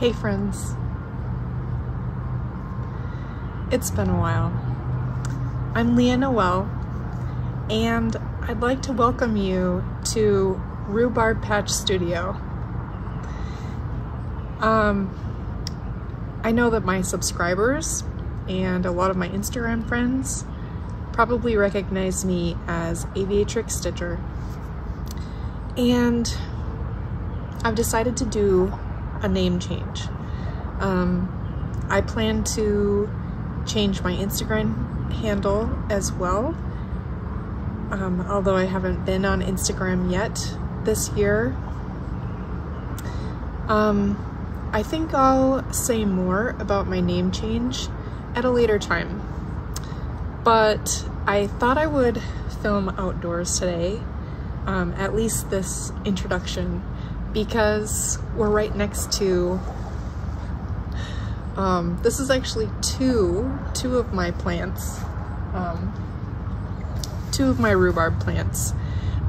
Hey friends, it's been a while. I'm Leah Noel, and I'd like to welcome you to Rhubarb Patch Studio. I know that my subscribers and a lot of my Instagram friends probably recognize me as Aviatrix Stitcher, and I've decided to do a name change. I plan to change my Instagram handle as well, although I haven't been on Instagram yet this year. I think I'll say more about my name change at a later time, but I thought I would film outdoors today, at least this introduction, because we're right next to, this is actually two of my plants, two of my rhubarb plants.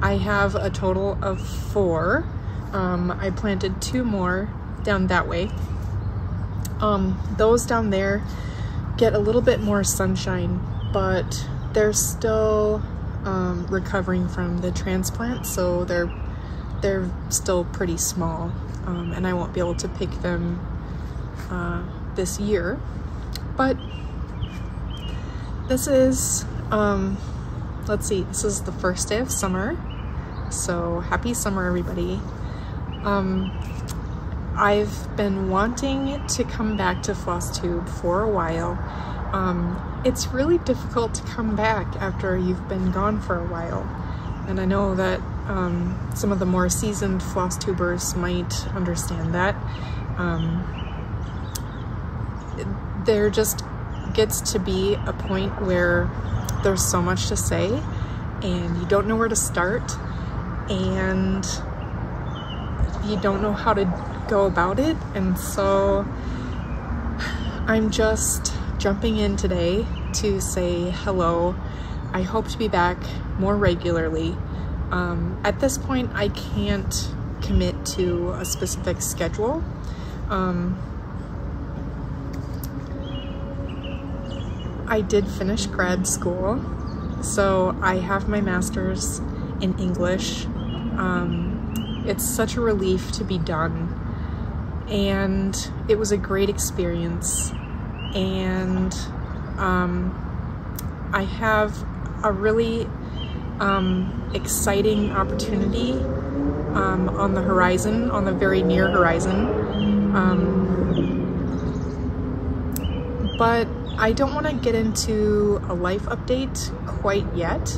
I have a total of four. I planted two more down that way. Those down there get a little bit more sunshine, but they're still recovering from the transplant, so they're still pretty small, and I won't be able to pick them this year. But this is, let's see, this is the first day of summer, so happy summer everybody. I've been wanting to come back to Flosstube for a while. It's really difficult to come back after you've been gone for a while, and I know that some of the more seasoned floss tubers might understand that. There just gets to be a point where there's so much to say and you don't know where to start and you don't know how to go about it, and so I'm just jumping in today to say hello. I hope to be back more regularly. At this point, I can't commit to a specific schedule. I did finish grad school, so I have my master's in English. It's such a relief to be done, and it was a great experience, and I have a really exciting opportunity on the horizon, on the very near horizon. But I don't want to get into a life update quite yet.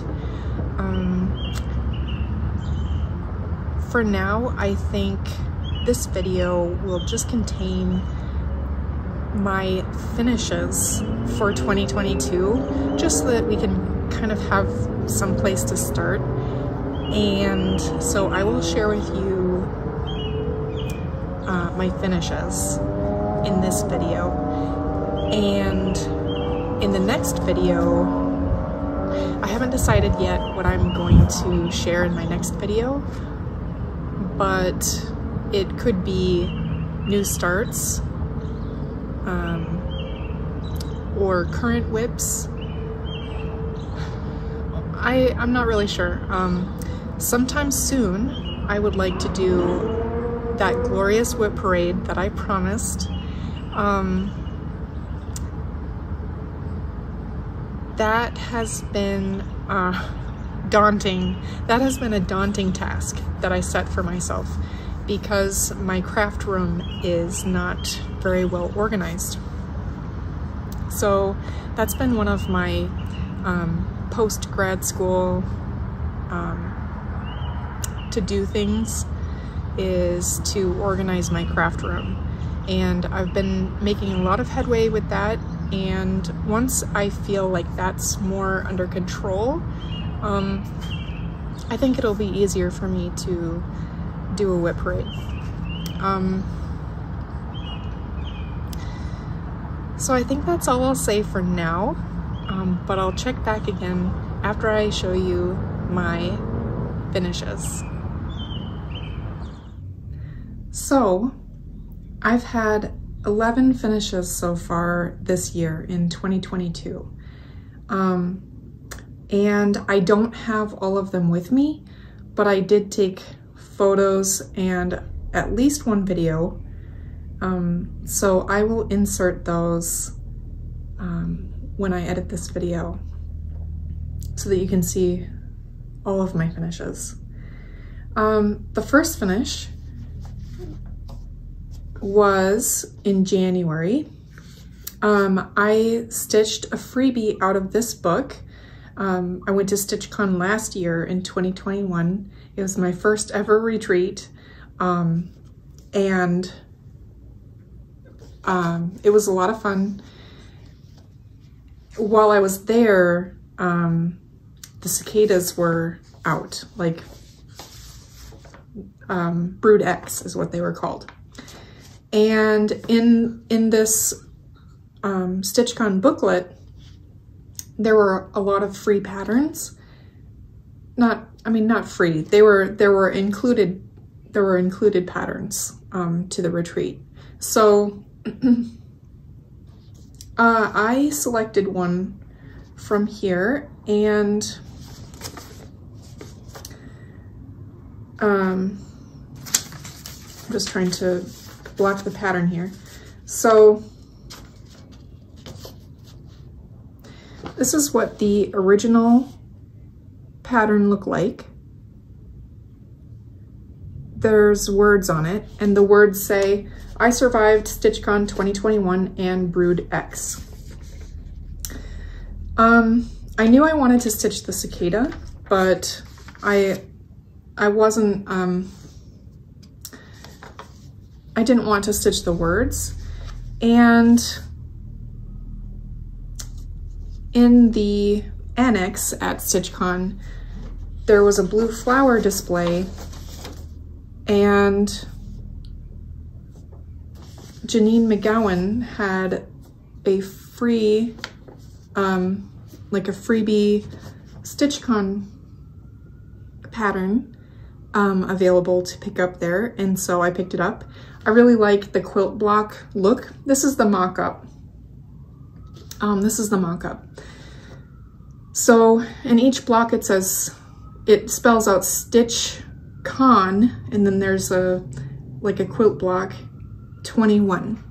For now, I think this video will just contain my finishes for 2022, just so that we can kind of have some place to start. And so I will share with you my finishes in this video, and in the next video I haven't decided yet what I'm going to share in my next video, but it could be new starts, or current whips. I'm not really sure. Sometime soon, I would like to do that glorious whip parade that I promised. That has been daunting. That has been a daunting task that I set for myself because my craft room is not very well organized. So that's been one of my post-grad school to-do things, is to organize my craft room, and I've been making a lot of headway with that, and once I feel like that's more under control, I think it'll be easier for me to do a whip parade. So I think that's all I'll say for now. But I'll check back again after I show you my finishes. So I've had 11 finishes so far this year in 2022. And I don't have all of them with me, but I did take photos and at least one video. So I will insert those when I edit this video so that you can see all of my finishes. The first finish was in January. I stitched a freebie out of this book. I went to StitchCon last year in 2021. It was my first ever retreat. It was a lot of fun. While I was there, the cicadas were out, like Brood X is what they were called. And in this StitchCon booklet, there were a lot of free patterns. Not free. There were included patterns to the retreat. So I selected one from here, and I'm just trying to block the pattern here. So this is what the original pattern looked like. There's words on it, and the words say, I survived StitchCon 2021 and Brood X. I knew I wanted to stitch the cicada, but I wasn't, I didn't want to stitch the words. And in the annex at StitchCon, there was a blue flower display, and Janine McGowan had a free, like a freebie StitchCon pattern available to pick up there, and so I picked it up. I really like the quilt block look. This is the mock-up. So in each block it says, it spells out StitchCon, and then there's a, like a quilt block 21.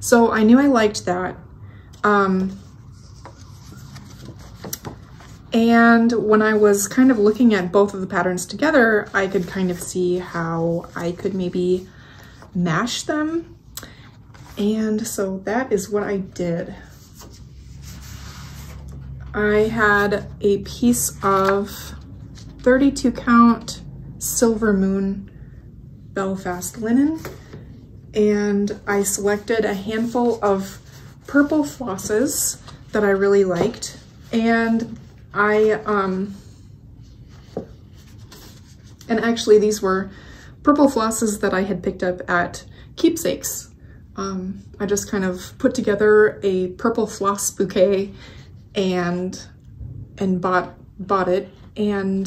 So I knew I liked that. And when I was kind of looking at both of the patterns together, I could kind of see how I could maybe mash them. And so that is what I did. I had a piece of 32 count Silver Moon Belfast linen, and I selected a handful of purple flosses that I really liked, and actually these were purple flosses that I had picked up at Keepsakes. I just kind of put together a purple floss bouquet and bought it, and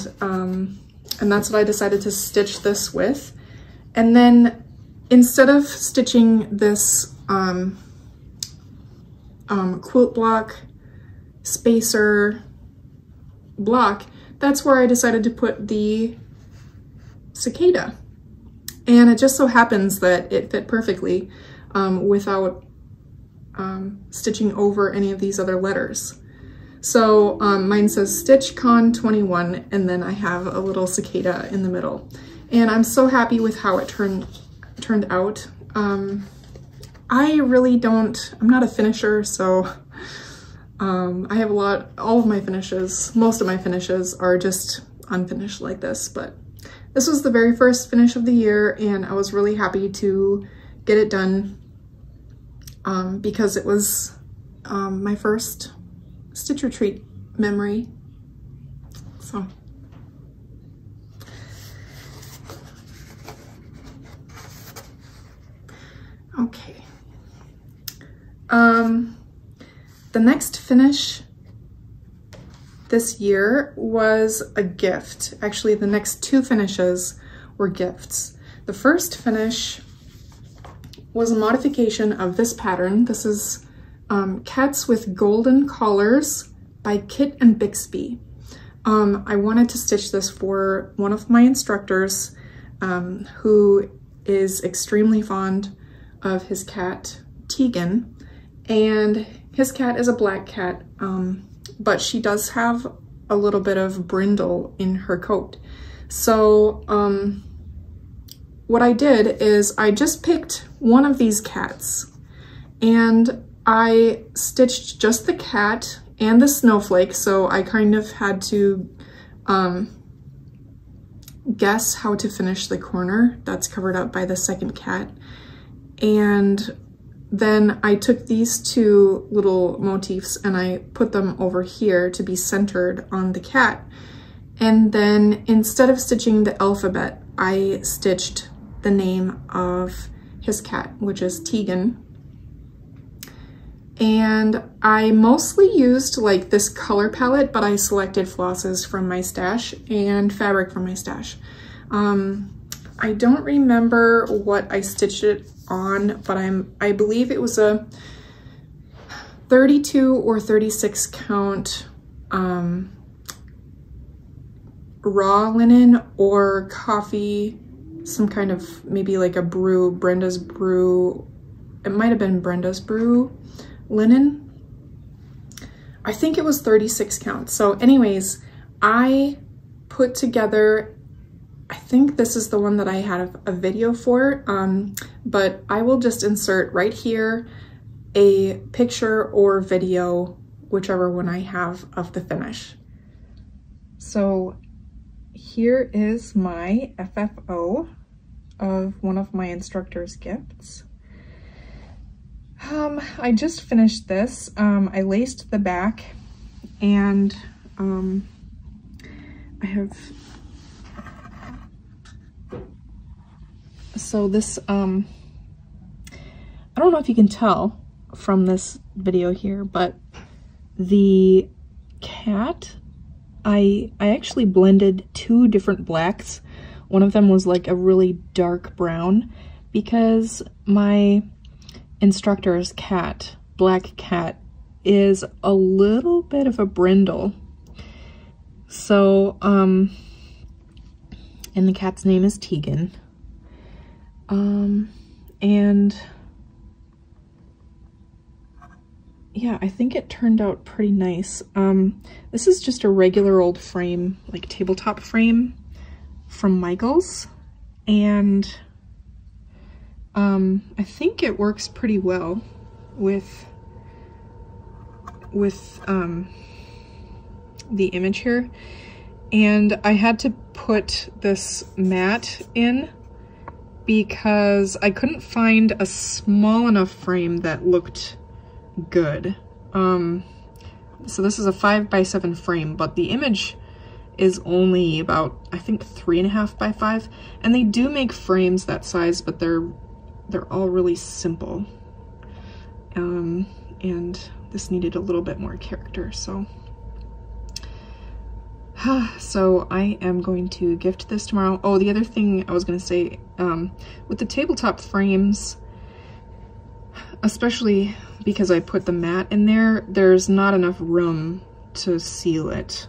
that's what I decided to stitch this with. And then instead of stitching this quilt block spacer block, that's where I decided to put the cicada, and it just so happens that it fit perfectly without stitching over any of these other letters. So mine says StitchCon 21, and then I have a little cicada in the middle. And I'm so happy with how it turned out. I'm not a finisher, so I have most of my finishes are just unfinished like this, but this was the very first finish of the year, and I was really happy to get it done because it was my first stitch retreat memory. So okay, the next finish this year was a gift. Actually, the next two finishes were gifts. The first finish was a modification of this pattern. This is Cats with Golden Collars by Kit and Bixby. I wanted to stitch this for one of my instructors who is extremely fond of his cat, Tegan, and his cat is a black cat, but she does have a little bit of brindle in her coat. So what I did is I just picked one of these cats and I stitched just the cat and the snowflake, so I kind of had to guess how to finish the corner that's covered up by the second cat. And then I took these two little motifs and I put them over here to be centered on the cat. And then instead of stitching the alphabet, I stitched the name of his cat, which is Tegan. And I mostly used like this color palette, but I selected flosses from my stash and fabric from my stash. I don't remember what I stitched it on, but I believe it was a 32 or 36 count raw linen or coffee, some kind of maybe like a brew, Brenda's brew. It might have been Brenda's brew linen. I think it was 36 counts. So anyways, I put together, I think this is the one that I had a video for, but I will just insert right here a picture or video, whichever one I have, of the finish. So here is my FFO of one of my instructor's gifts. I just finished this. I laced the back, and I have, so this, I don't know if you can tell from this video here, but the cat, I actually blended two different blacks. One of them was like a really dark brown because my instructor's cat, black cat, is a little bit of a brindle. So, and the cat's name is Tegan. And yeah, I think it turned out pretty nice. This is just a regular old frame, like tabletop frame from Michaels, and I think it works pretty well with the image here. And I had to put this mat in because I couldn't find a small enough frame that looked good. So this is a 5 by 7 frame, but the image is only about, I think, 3.5 by 5, and they do make frames that size, but they're all really simple, and this needed a little bit more character, so. So I am going to gift this tomorrow. Oh, the other thing I was going to say, with the tabletop frames, especially because I put the mat in there, there's not enough room to seal it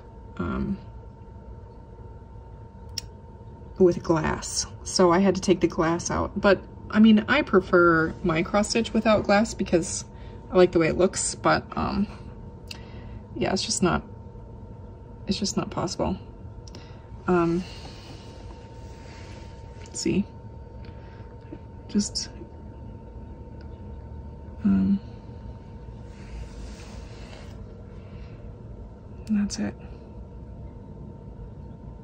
with glass, so I had to take the glass out. But I mean, I prefer my cross stitch without glass because I like the way it looks, but yeah, it's just not possible. Let's see, just that's it.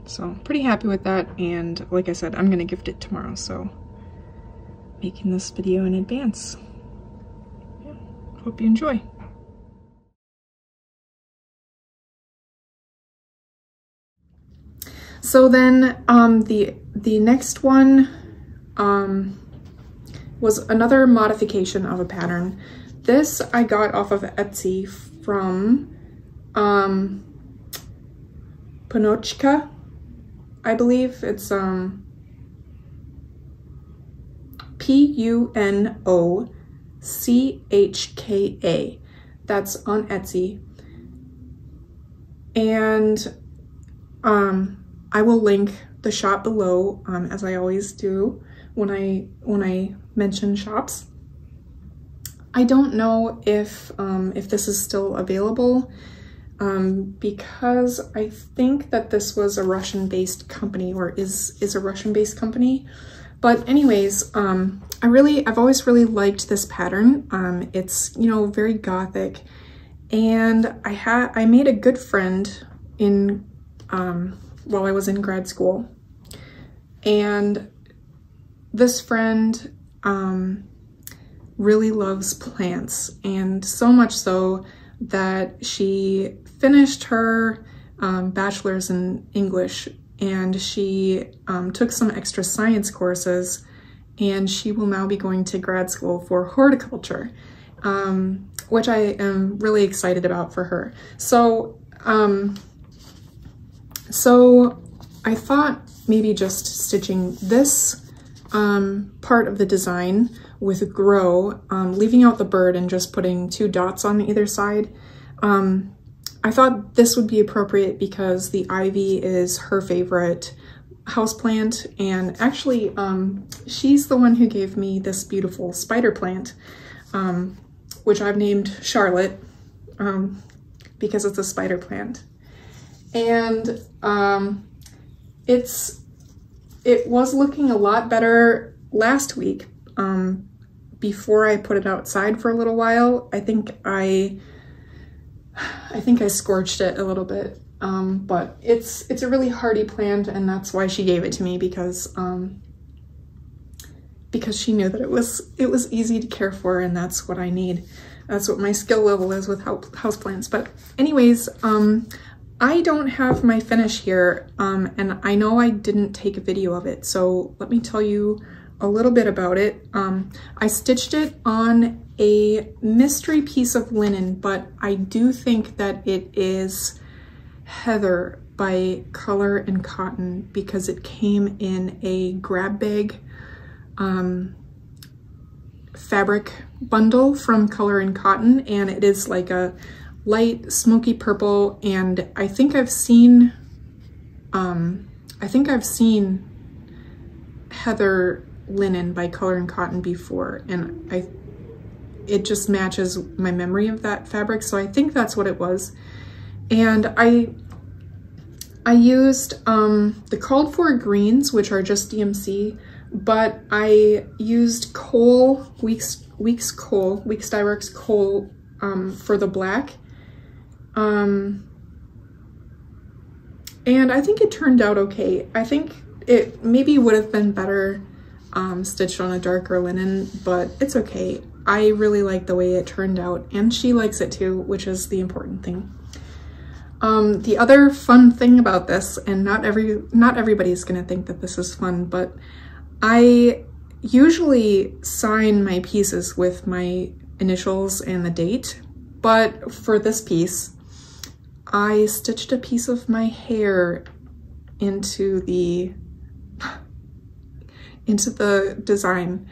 So pretty happy with that, and like I said, I'm gonna gift it tomorrow, so making this video in advance. Yeah, hope you enjoy. So then the next one was another modification of a pattern. This I got off of Etsy from Punochka, I believe. It's P-U-N-O-C-H-K-A. That's on Etsy. And I will link the shop below, as I always do when I mention shops. I don't know if this is still available, because I think that this was a Russian-based company, or is a Russian-based company. But anyways, I've always really liked this pattern. It's, you know, very gothic, and I made a good friend in while I was in grad school, and this friend really loves plants, and so much so that she finished her bachelor's in English, and she took some extra science courses, and she will now be going to grad school for horticulture, which I am really excited about for her. So so I thought maybe just stitching this part of the design with grow, leaving out the bird and just putting two dots on either side. I thought this would be appropriate because the ivy is her favorite houseplant, and actually she's the one who gave me this beautiful spider plant, which I've named Charlotte because it's a spider plant. And it was looking a lot better last week before I put it outside for a little while. I think I scorched it a little bit, but it's a really hardy plant, and that's why she gave it to me, because she knew that it was easy to care for, and that's what I need. That's what my skill level is with houseplants. But anyways, I don't have my finish here, and I know I didn't take a video of it, so let me tell you a little bit about it. I stitched it on a mystery piece of linen, but I do think that it is Heather by Color and Cotton, because it came in a grab bag fabric bundle from Color and Cotton, and it is like a light smoky purple, and I think I've seen Heather linen by Color and Cotton before, and it just matches my memory of that fabric, so I think that's what it was. And I used the called for greens, which are just DMC, but I used coal, Weeks Dyworks coal for the black. And I think it turned out okay. I think it maybe would have been better stitched on a darker linen, but it's okay. I really like the way it turned out, and she likes it too, which is the important thing. The other fun thing about this, and not everybody's gonna think that this is fun, but I usually sign my pieces with my initials and the date, but for this piece, I stitched a piece of my hair into the design,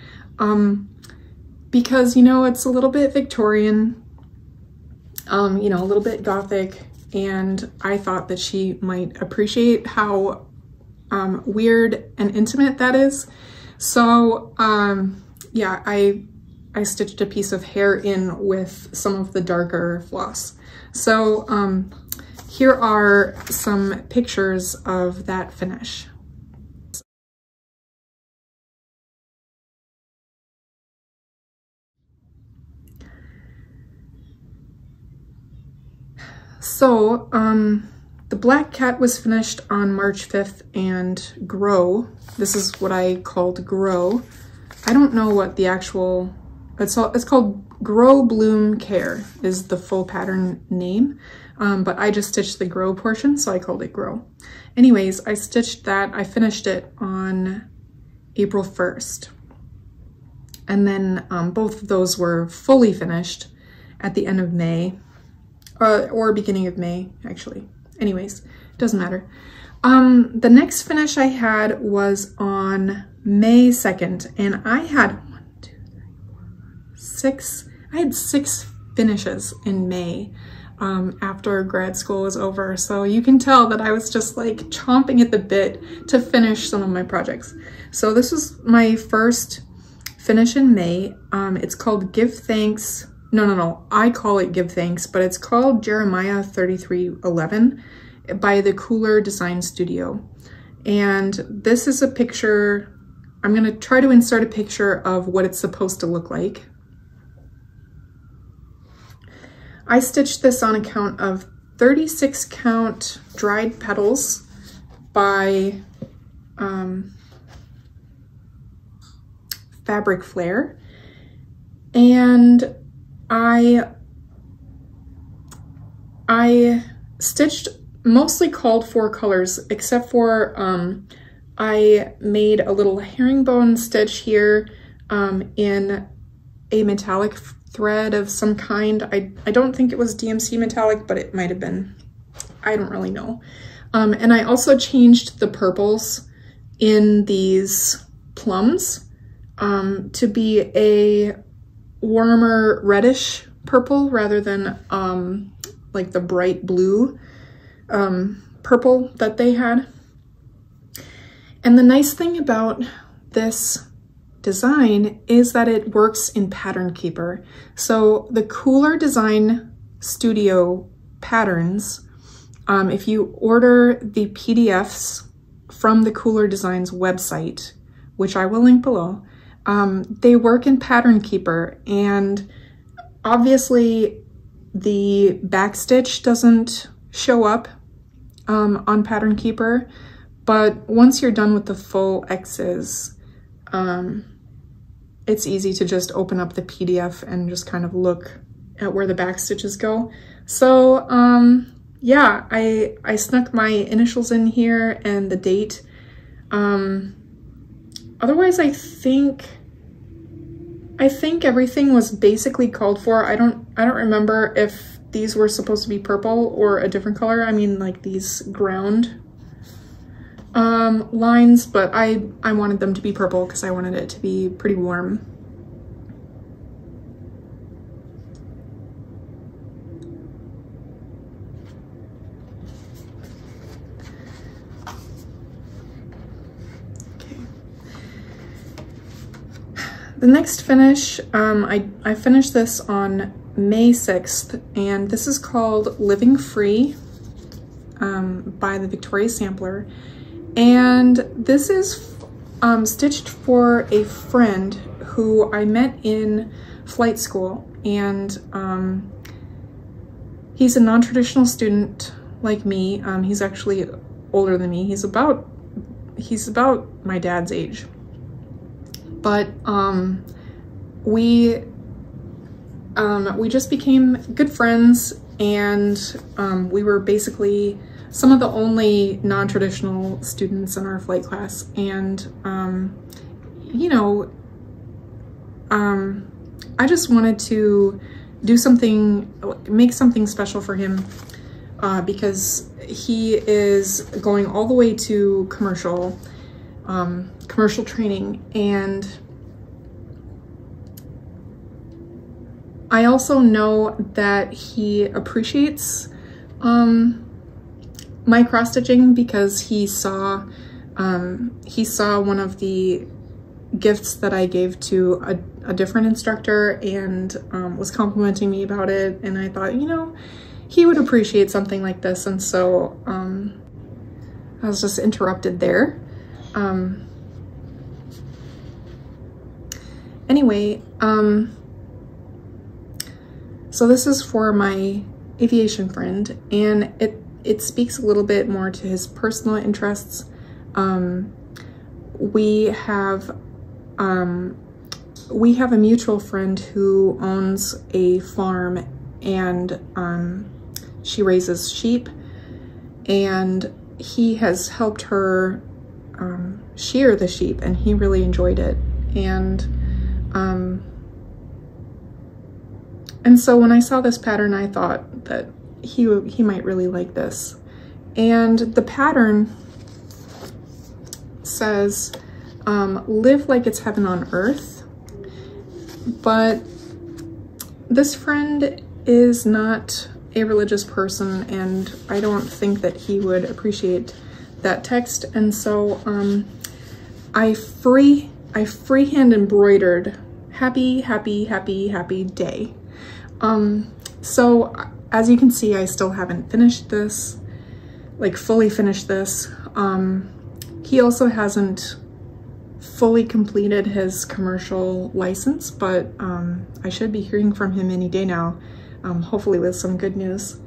because, you know, it's a little bit Victorian, you know, a little bit gothic, and I thought that she might appreciate how weird and intimate that is. So yeah, I stitched a piece of hair in with some of the darker floss. So here are some pictures of that finish. So the black cat was finished on March 5th, and grow, this is what I called grow. I don't know what the actual, it's called Grow Bloom Care is the full pattern name, but I just stitched the grow portion, so I called it grow. Anyways, I stitched that, I finished it on April 1st. And then both of those were fully finished at the end of May, or beginning of May, actually. Anyways, doesn't matter. The next finish I had was on May 2nd, and I had 1, 2, 3, 4, 5, 6. I had 6 finishes in May after grad school was over. So you can tell that I was just like chomping at the bit to finish some of my projects. So this was my first finish in May. It's called Give Thanks. No, I call it Give Thanks, but it's called Jeremiah 3311 by the Kooler Design Studio. And this is a picture, I'm gonna try to insert a picture of what it's supposed to look like. I stitched this on a count of 36 count dried petals by Fabric Flare. And I stitched mostly called for colors, except for I made a little herringbone stitch here in a metallic thread of some kind. I don't think it was DMC metallic, but it might have been. I don't really know. And I also changed the purples in these plums to be a warmer reddish purple rather than like the bright blue purple that they had. And the nice thing about this design is that it works in Pattern Keeper. So the Kooler Design Studio patterns, if you order the PDFs from the Kooler Design's website, which I will link below, they work in Pattern Keeper, and obviously the backstitch doesn't show up on Pattern Keeper, but once you're done with the full X's, it's easy to just open up the PDF and just kind of look at where the back stitches go. So yeah, I snuck my initials in here and the date. Otherwise, I think everything was basically called for. I don't remember if these were supposed to be purple or a different color. I mean, like these ground lines, but I wanted them to be purple because I wanted it to be pretty warm. The next finish, I finished this on May 6th, and this is called Living Free by the Victoria Sampler. And this is stitched for a friend who I met in flight school, and he's a non-traditional student like me. He's actually older than me. He's about my dad's age. But we just became good friends, and we were basically some of the only non-traditional students in our flight class. And, you know, I just wanted to do something, make something special for him because he is going all the way to commercial. Commercial training. And I also know that he appreciates my cross stitching because he saw one of the gifts that I gave to a different instructor, and was complimenting me about it, and I thought, you know, he would appreciate something like this. And so I was just interrupted there. Anyway, so this is for my aviation friend, and it speaks a little bit more to his personal interests. We have a mutual friend who owns a farm, and she raises sheep, and he has helped her shear the sheep, and he really enjoyed it. And so when I saw this pattern, I thought that he might really like this. And the pattern says, live like it's heaven on earth, but this friend is not a religious person and I don't think that he would appreciate that text, and so I freehand embroidered happy, happy, happy, happy day. So as you can see, I still haven't finished this, like fully finished this. He also hasn't fully completed his commercial license, but I should be hearing from him any day now, hopefully with some good news.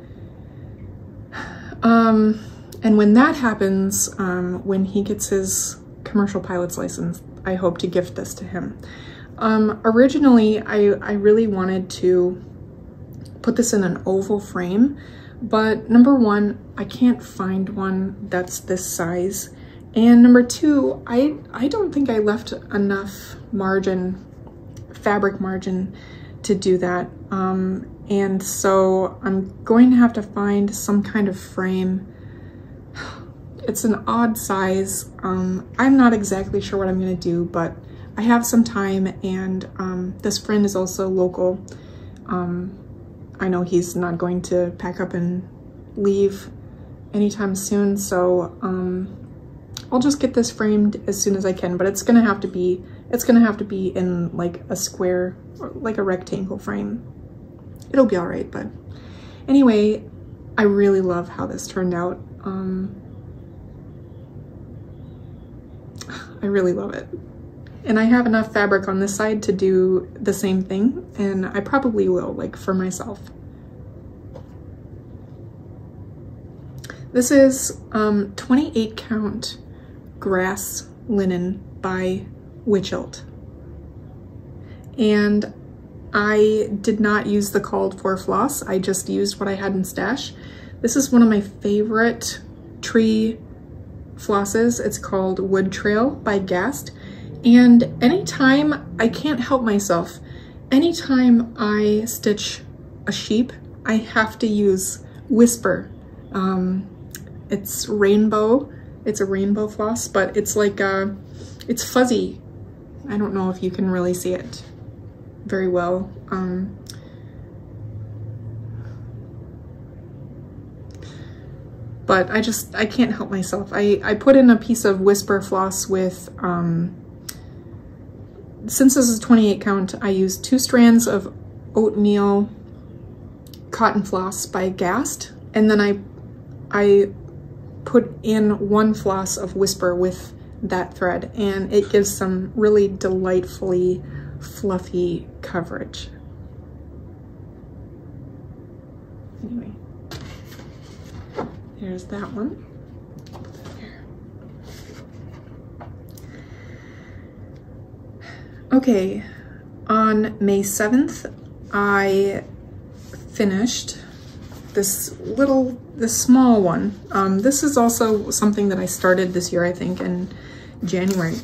And when that happens, when he gets his commercial pilot's license, I hope to gift this to him. Originally, I really wanted to put this in an oval frame, but number one, I can't find one that's this size. And number two, I don't think I left enough margin, fabric margin, to do that. And so I'm going to have to find some kind of frame. It's an odd size. I'm not exactly sure what I'm gonna do, but I have some time, and this friend is also local. I know he's not going to pack up and leave anytime soon, so I'll just get this framed as soon as I can, but it's gonna have to be in like a square, or like a rectangle frame. It'll be all right, but anyway, I really love how this turned out. I really love it. And I have enough fabric on this side to do the same thing, and I probably will, like for myself. This is 28 count grass linen by Wichelt. And I did not use the called for floss. I just used what I had in stash. This is one of my favorite tree flosses. It's called Wood Trail by Gast. And anytime, I can't help myself, anytime I stitch a sheep, I have to use Whisper. It's rainbow, it's a rainbow floss, but it's like, it's fuzzy. I don't know if you can really see it very well. But I can't help myself. I put in a piece of Whisper floss with, since this is 28 count, I used 2 strands of oatmeal cotton floss by Gast, and then I put in 1 floss of Whisper with that thread, and it gives some really delightfully fluffy coverage. Anyway, there's that one. Okay, on May 7th, I finished this small one. This is also something that I started this year, I think, in January.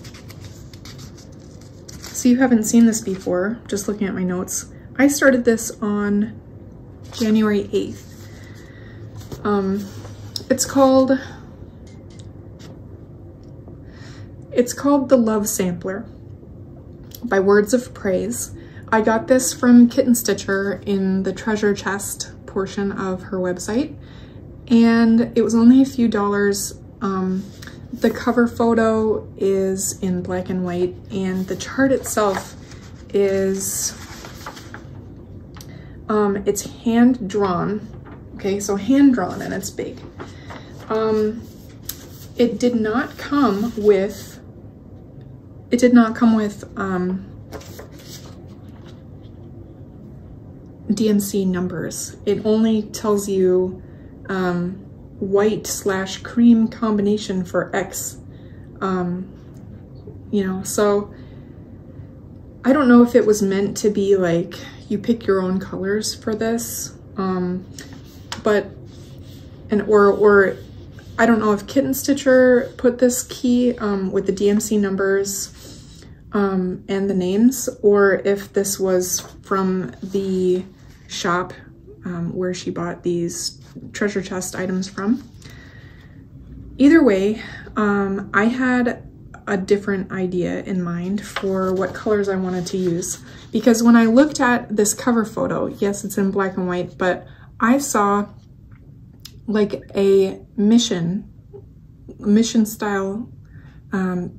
So you haven't seen this before, just looking at my notes. I started this on January 8th. It's called The Love Sampler by Words of Praise. I got this from Kitten Stitcher in the treasure chest portion of her website, and it was only a few dollars. The cover photo is in black and white, and the chart itself is, it's hand drawn. Okay, so hand drawn, and it's big. It did not come with DMC numbers. It only tells you white/cream combination for X. You know, so I don't know if it was meant to be like you pick your own colors for this, or I don't know if Kitten Stitcher put this key with the DMC numbers and the names, or if this was from the shop where she bought these treasure chest items from. Either way, I had a different idea in mind for what colors I wanted to use. Because when I looked at this cover photo, yes, it's in black and white, but I saw like a mission style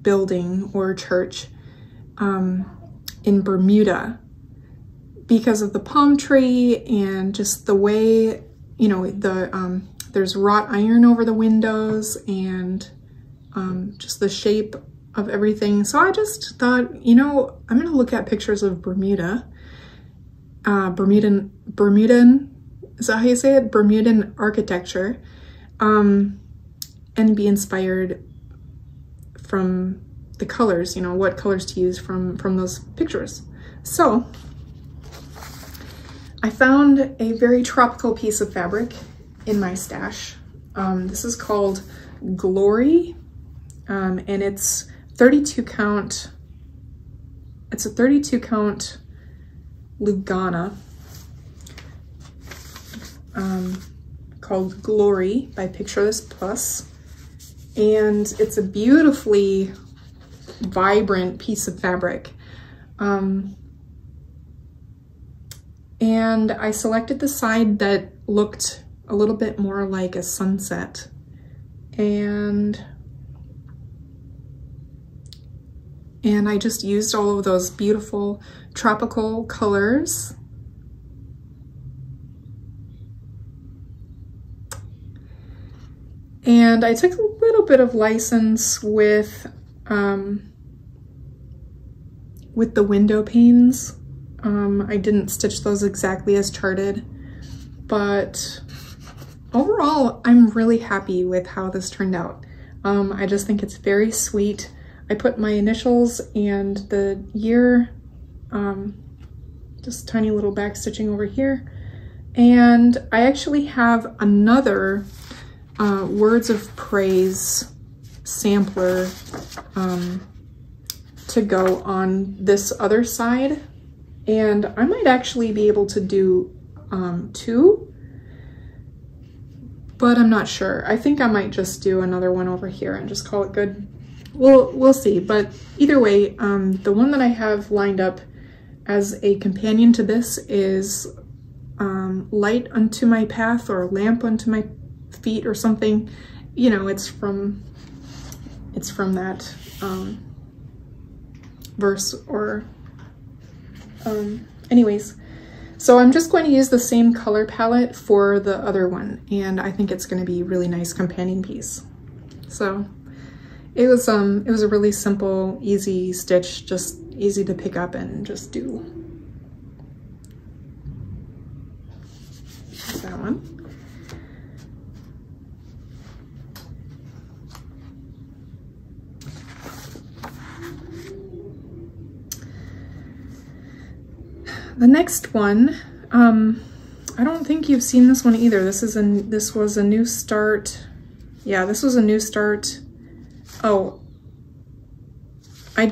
building or church in Bermuda because of the palm tree and just the way, you know, the there's wrought iron over the windows and just the shape of everything. So I just thought, you know, I'm gonna look at pictures of Bermuda, Bermudan, is that how you say it? Bermudan architecture, and be inspired from the colors, you know, what colors to use from those pictures. So I found a very tropical piece of fabric in my stash. This is called Glory, and it's 32 count, it's a 32 count Lugana called Glory by Pictureless Plus, and it's a beautifully vibrant piece of fabric. And I selected the side that looked a little bit more like a sunset, and I just used all of those beautiful tropical colors. And I took a little bit of license with the window panes. I didn't stitch those exactly as charted, but overall, I'm really happy with how this turned out. I just think it's very sweet. I put my initials and the year, just tiny little back stitching over here. And I actually have another Words of Praise sampler to go on this other side. And I might actually be able to do two, but I'm not sure. I think I might just do another one over here and just call it good. We'll see, but either way, the one that I have lined up as a companion to this is Light Unto My Path or Lamp Unto My Feet or something. You know, it's from that verse or, anyways. So I'm just going to use the same color palette for the other one, and I think it's going to be a really nice companion piece. So it was a really simple, easy stitch, just easy to pick up and just do. That's that one. The next one, I don't think you've seen this one either. This was a new start. Yeah, this was a new start. Oh, I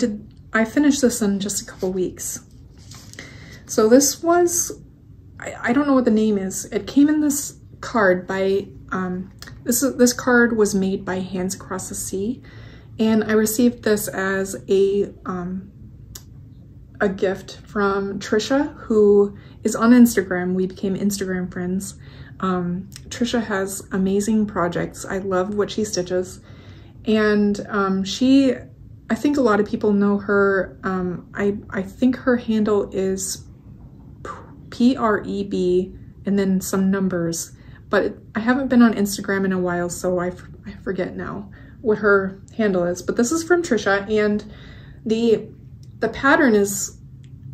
finished this in just a couple weeks. So this was, I don't know what the name is. It came in this card by this card was made by Hands Across the Sea, and I received this as a gift from Trisha, who is on Instagram. We became Instagram friends. Trisha has amazing projects. I love what she stitches. And I think a lot of people know her. I think her handle is PREB and then some numbers, but I haven't been on Instagram in a while, so I forget now what her handle is. But this is from Trisha, and the pattern is,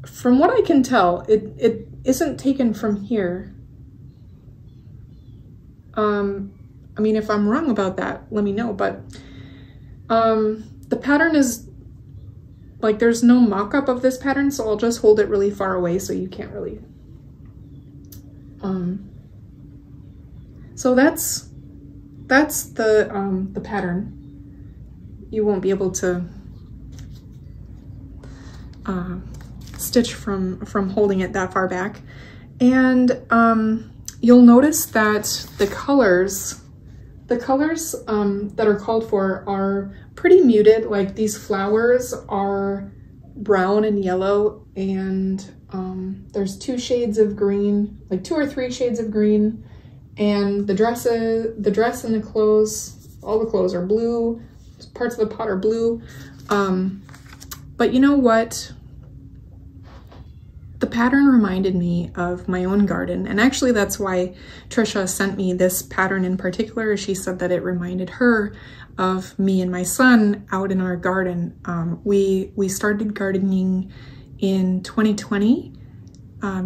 from what I can tell, it isn't taken from here. I mean, if I'm wrong about that, let me know, but the pattern is, like, there's no mock-up of this pattern, so I'll just hold it really far away so you can't really. So that's the pattern. You won't be able to stitch from holding it that far back. And you'll notice that the colors, The colors that are called for are pretty muted, like these flowers are brown and yellow, and there's two shades of green, like 2 or 3 shades of green, and the dress and the clothes, all the clothes are blue, parts of the pot are blue. But you know what? The pattern reminded me of my own garden, and actually that's why Trisha sent me this pattern in particular. She said that it reminded her of me and my son out in our garden. We started gardening in 2020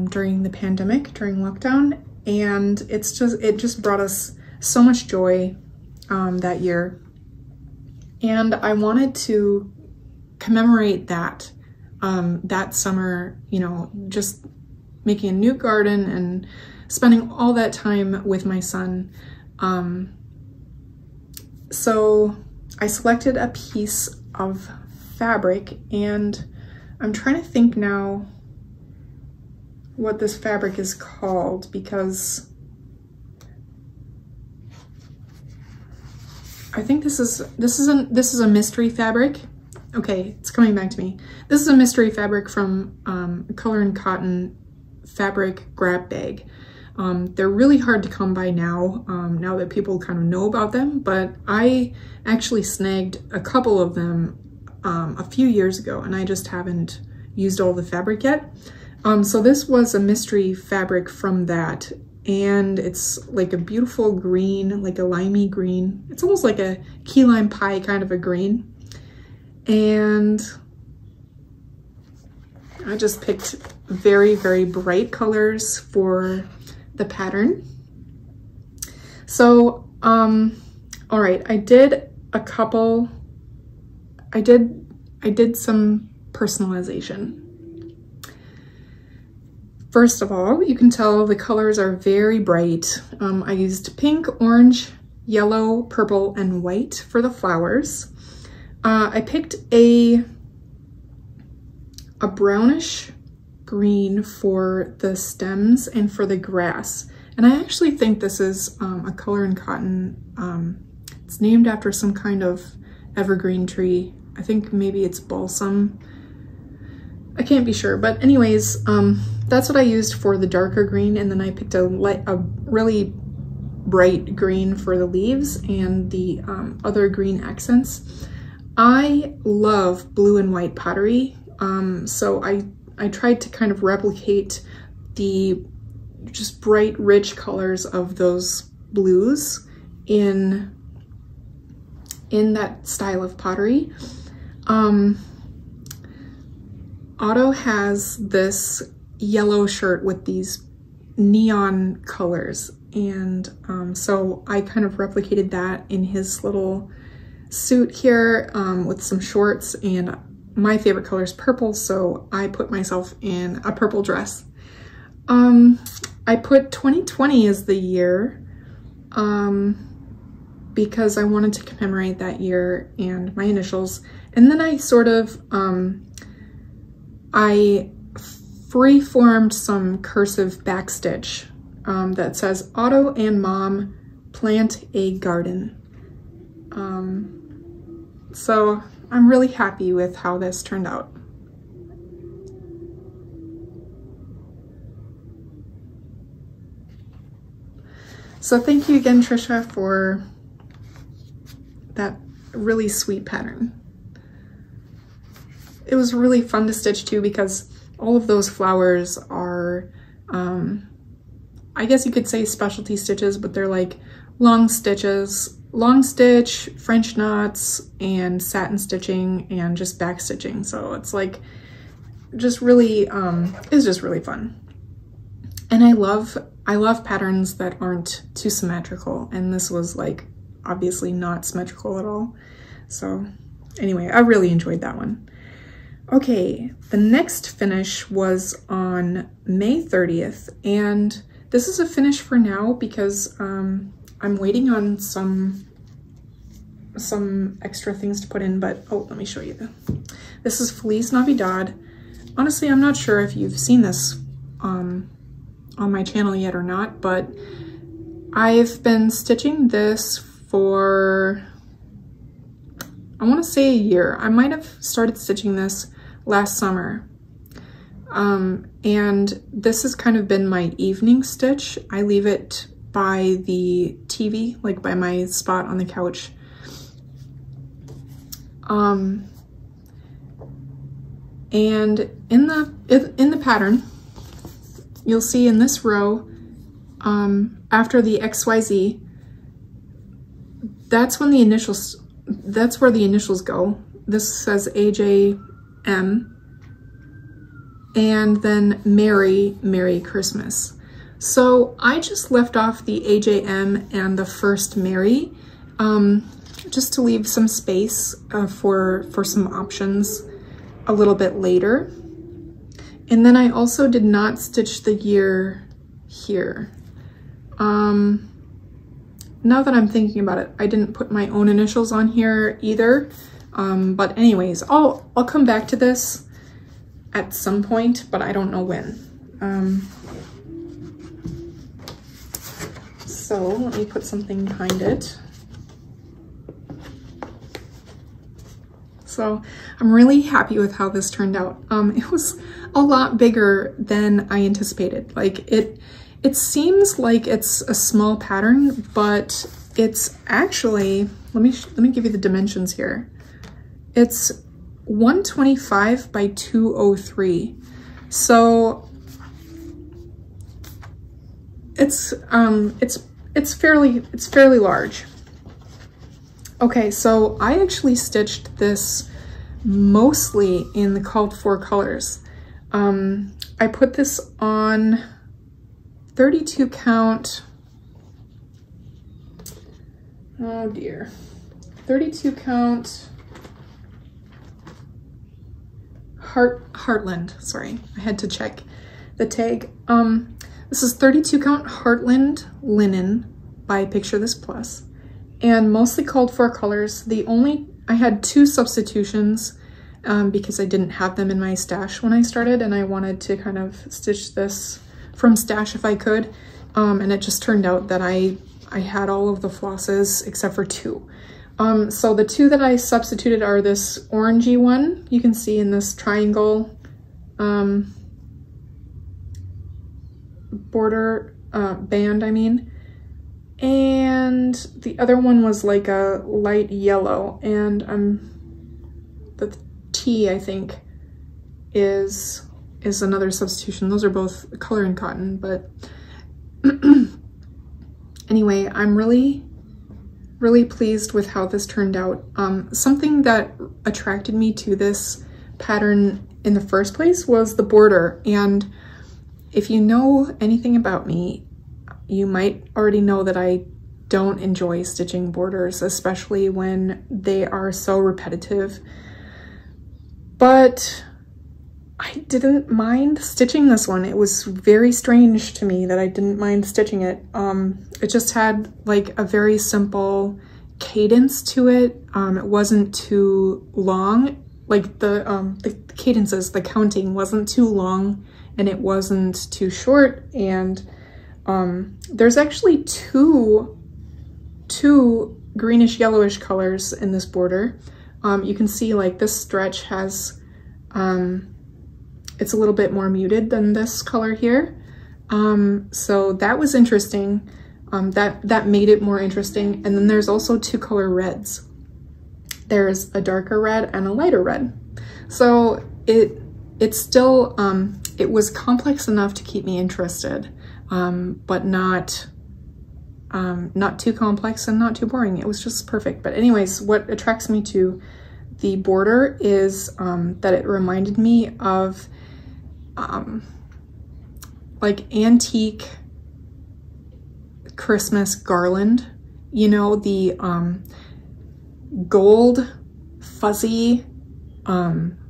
during the pandemic, during lockdown, and it just brought us so much joy that year, and I wanted to commemorate that. That summer, you know, just making a new garden and spending all that time with my son. So I selected a piece of fabric, and I'm trying to think now what this fabric is called, because I think this is a mystery fabric. Okay, it's coming back to me. This is a mystery fabric from Color and Cotton fabric grab bag. They're really hard to come by now, now that people kind of know about them, but I actually snagged a couple of them a few years ago, and I just haven't used all the fabric yet. So this was a mystery fabric from that, and it's like a beautiful green, like a limey green. It's almost like a key lime pie kind of a green. And I just picked very, very bright colors for the pattern. So, all right, I did some personalization. First of all, you can tell the colors are very bright. I used pink, orange, yellow, purple, and white for the flowers. I picked a brownish green for the stems and for the grass. And I actually think this is a Color and Cotton. It's named after some kind of evergreen tree. I think maybe it's balsam. I can't be sure, but anyways, that's what I used for the darker green. And then I picked a really bright green for the leaves and the other green accents. I love blue and white pottery, so I tried to kind of replicate the just bright, rich colors of those blues in that style of pottery. Otto has this yellow shirt with these neon colors, and so I kind of replicated that in his little suit here with some shorts, and my favorite color is purple, so I put myself in a purple dress. I put 2020 as the year because I wanted to commemorate that year and my initials, and then I sort of I free-formed some cursive backstitch that says Otto and Mom plant a garden. So I'm really happy with how this turned out. So thank you again, Trisha, for that really sweet pattern. It was really fun to stitch too, because all of those flowers are, I guess you could say specialty stitches, but they're like long stitches. Long stitch, French knots, and satin stitching, and just back stitching. So it's like just really, it's just really fun. And I love patterns that aren't too symmetrical, and this was like obviously not symmetrical at all. So anyway, I really enjoyed that one. Okay, the next finish was on May 30th, and this is a finish for now because I'm waiting on some extra things to put in, but oh, let me show you. This is Feliz Navidad. Honestly, I'm not sure if you've seen this on my channel yet or not, but I've been stitching this for, I want to say a year. I might have started stitching this last summer. And this has kind of been my evening stitch. I leave it by the TV, like by my spot on the couch. And in the pattern, you'll see in this row, after the XYZ, that's when the initials, that's where the initials go. This says AJM, and then Merry, Merry Christmas. So I just left off the AJM and the first Merry, just to leave some space for some options a little bit later. And then I also did not stitch the year here. Now that I'm thinking about it, I didn't put my own initials on here either. But anyways, I'll come back to this at some point, but I don't know when. So let me put something behind it. So I'm really happy with how this turned out. It was a lot bigger than I anticipated. Like it seems like it's a small pattern, but it's actually, let me give you the dimensions here. It's 125 by 203. So it's fairly large. Okay, so I actually stitched this mostly in the called for colors. I put this on 32 count, oh dear, 32 count Heartland, sorry, I had to check the tag. This is 32 count Heartland linen by Picture This Plus, and mostly called for colors. I had two substitutions because I didn't have them in my stash when I started, and I wanted to kind of stitch this from stash if I could. And it just turned out that I had all of the flosses except for two. So the two that I substituted are this orangey one you can see in this triangle border band, I mean. And the other one was like a light yellow, and the T, I think, is another substitution. Those are both Color and Cotton, but anyway, I'm really pleased with how this turned out. Something that attracted me to this pattern in the first place was the border, and if you know anything about me, you might already know that I don't enjoy stitching borders, especially when they are so repetitive. But I didn't mind stitching this one. It was very strange to me that I didn't mind stitching it. It just had like a very simple cadence to it. It wasn't too long. Like the cadences, the counting wasn't too long, and it wasn't too short. And there's actually two greenish yellowish colors in this border. You can see like this stretch has, it's a little bit more muted than this color here. So that was interesting. That made it more interesting. And then there's also two color reds. There's a darker red and a lighter red. So it's still, it was complex enough to keep me interested. But not too complex and not too boring. It was just perfect. But anyways, what attracts me to the border is that it reminded me of like antique Christmas garland, you know, the gold fuzzy,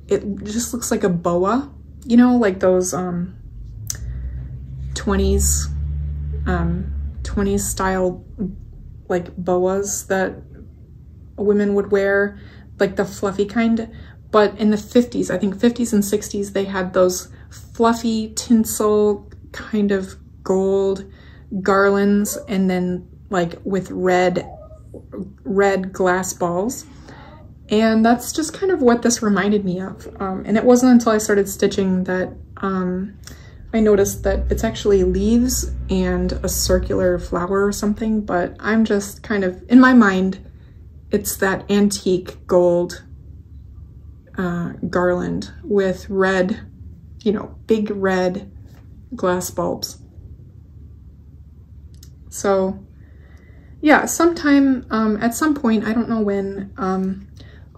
it just looks like a boa, you know, like those 20s style like boas that women would wear, like the fluffy kind. But in the 50s, I think 50s and 60s, they had those fluffy tinsel kind of gold garlands, and then like with red red glass balls. And that's just kind of what this reminded me of. And it wasn't until I started stitching that I noticed that it's actually leaves and a circular flower or something, but I'm just kind of, in my mind, it's that antique gold garland with red, you know, big red glass bulbs. So yeah, sometime, at some point, I don't know when,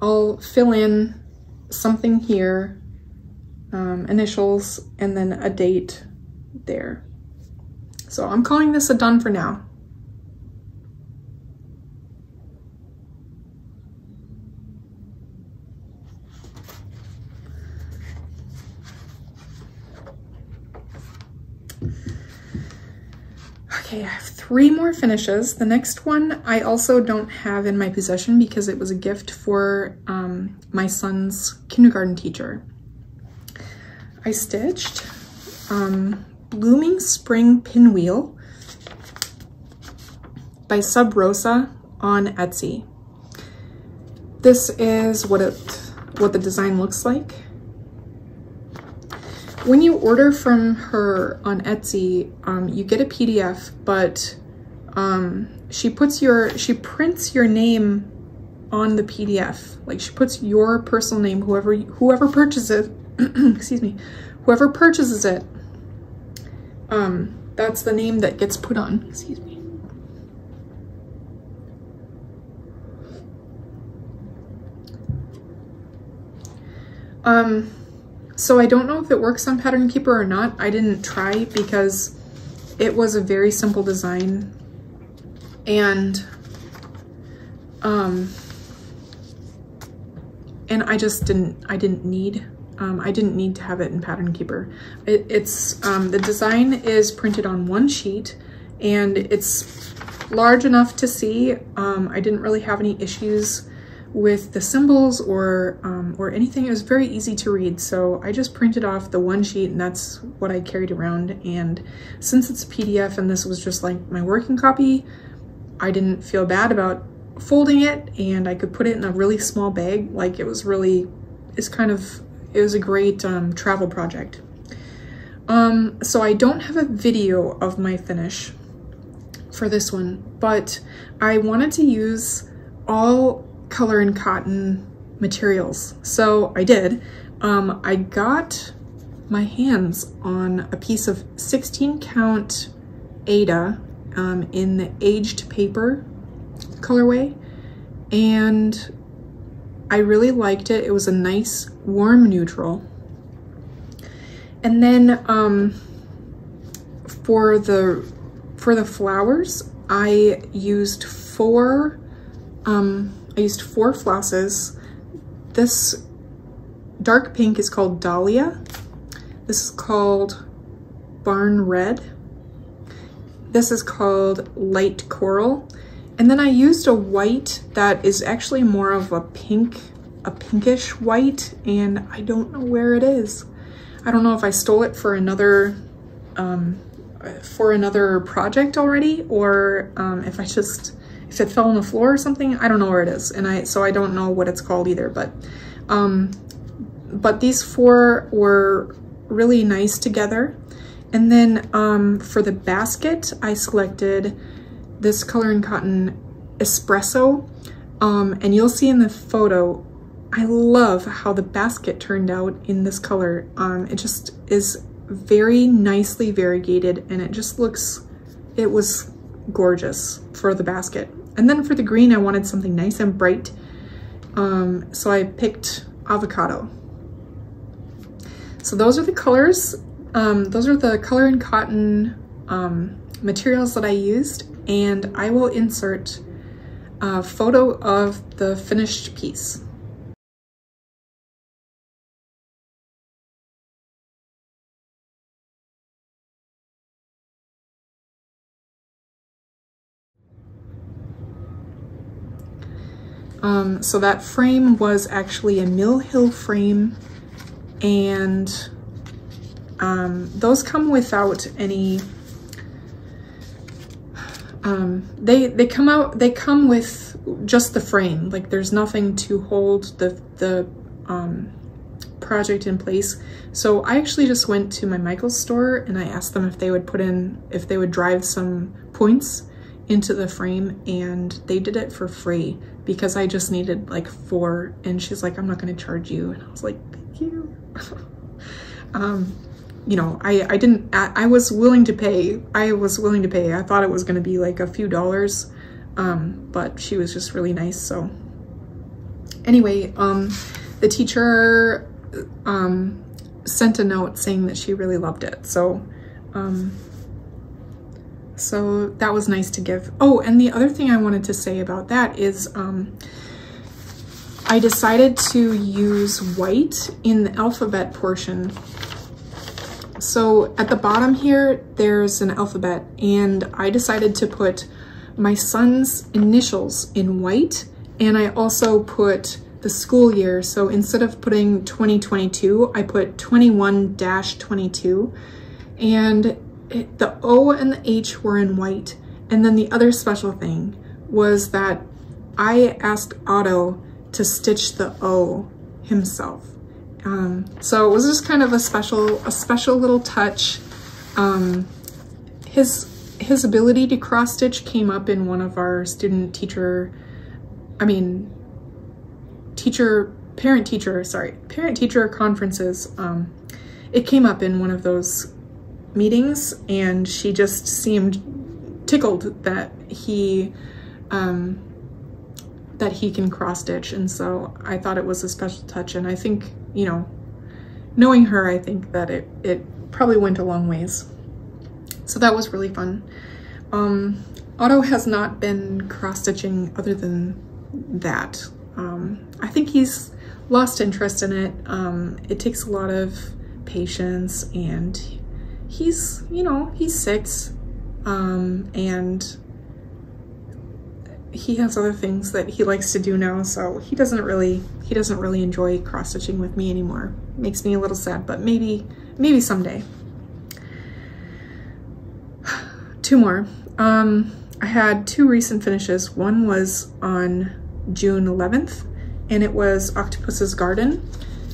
I'll fill in something here, initials, and then a date there. So I'm calling this a done for now. Okay, I have 3 more finishes. The next one I also don't have in my possession because it was a gift for my son's kindergarten teacher. I stitched Blooming Spring Pinwheel by Sub Rosa on Etsy. This is what the design looks like. When you order from her on Etsy, you get a PDF, but she prints your name on the PDF. Like, she puts your personal name, whoever purchases it, excuse me, whoever purchases it, that's the name that gets put on, excuse me. So I don't know if it works on Pattern Keeper or not. I didn't try because it was a very simple design. And I just didn't, I didn't need to have it in Pattern Keeper. The design is printed on one sheet and it's large enough to see. I didn't really have any issues with the symbols or anything. It was very easy to read, so I just printed off the one sheet and that's what I carried around. And since it's a PDF and this was just like my working copy, I didn't feel bad about folding it and I could put it in a really small bag. Like, it was really, it was a great travel project. So I don't have a video of my finish for this one, but I wanted to use all Color and Cotton materials, so I did. I got my hands on a piece of 16 count Aida in the aged paper colorway, and I really liked it. It was a nice warm neutral. And then for the flowers, I used 4 flosses. This dark pink is called Dahlia. This is called Barn Red. This is called Light Coral. And then I used a white that is actually more of a pink, a pinkish white, and I don't know where it is. I don't know if I stole it for another project already, or if I just, if it fell on the floor or something. I don't know where it is, and so I don't know what it's called either, but these 4 were really nice together. And then for the basket, I selected this Color and Cotton Espresso, and you'll see in the photo, I love how the basket turned out in this color. It just is very nicely variegated, and it just looks, it was gorgeous for the basket. And then for the green, I wanted something nice and bright, so I picked avocado. So those are the colors, those are the Color and Cotton materials that I used, and I will insert a photo of the finished piece. So that frame was actually a Mill Hill frame, and those come without any They come with just the frame. Like, there's nothing to hold the project in place. So I actually just went to my Michaels store and I asked them if they would drive some points into the frame, and they did it for free because I just needed like 4, and she's like, I'm not going to charge you. And I was like, thank you. You know, I was willing to pay. I thought it was going to be like a few dollars, but she was just really nice. So anyway, the teacher sent a note saying that she really loved it. So so that was nice to give. Oh, and the other thing I wanted to say about that is I decided to use white in the alphabet portion. So at the bottom here, there's an alphabet, and I decided to put my son's initials in white, and I also put the school year. So instead of putting 2022, I put 21-22, and the O and the H were in white. And then the other special thing was that I asked Otto to stitch the O himself. So it was just kind of a special little touch. His ability to cross stitch came up in one of our parent-teacher conferences. It came up in one of those meetings, and she just seemed tickled that he can cross stitch. And so I thought it was a special touch, and I think, you know, knowing her, I think that it probably went a long ways. So that was really fun. Otto has not been cross stitching other than that. I think he's lost interest in it. It takes a lot of patience, and he's, you know, he's 6, and he has other things that he likes to do now, so he doesn't really enjoy cross stitching with me anymore. Makes me a little sad, but maybe someday. 2 more. I had 2 recent finishes. One was on June 11th, and it was Octopus's Garden.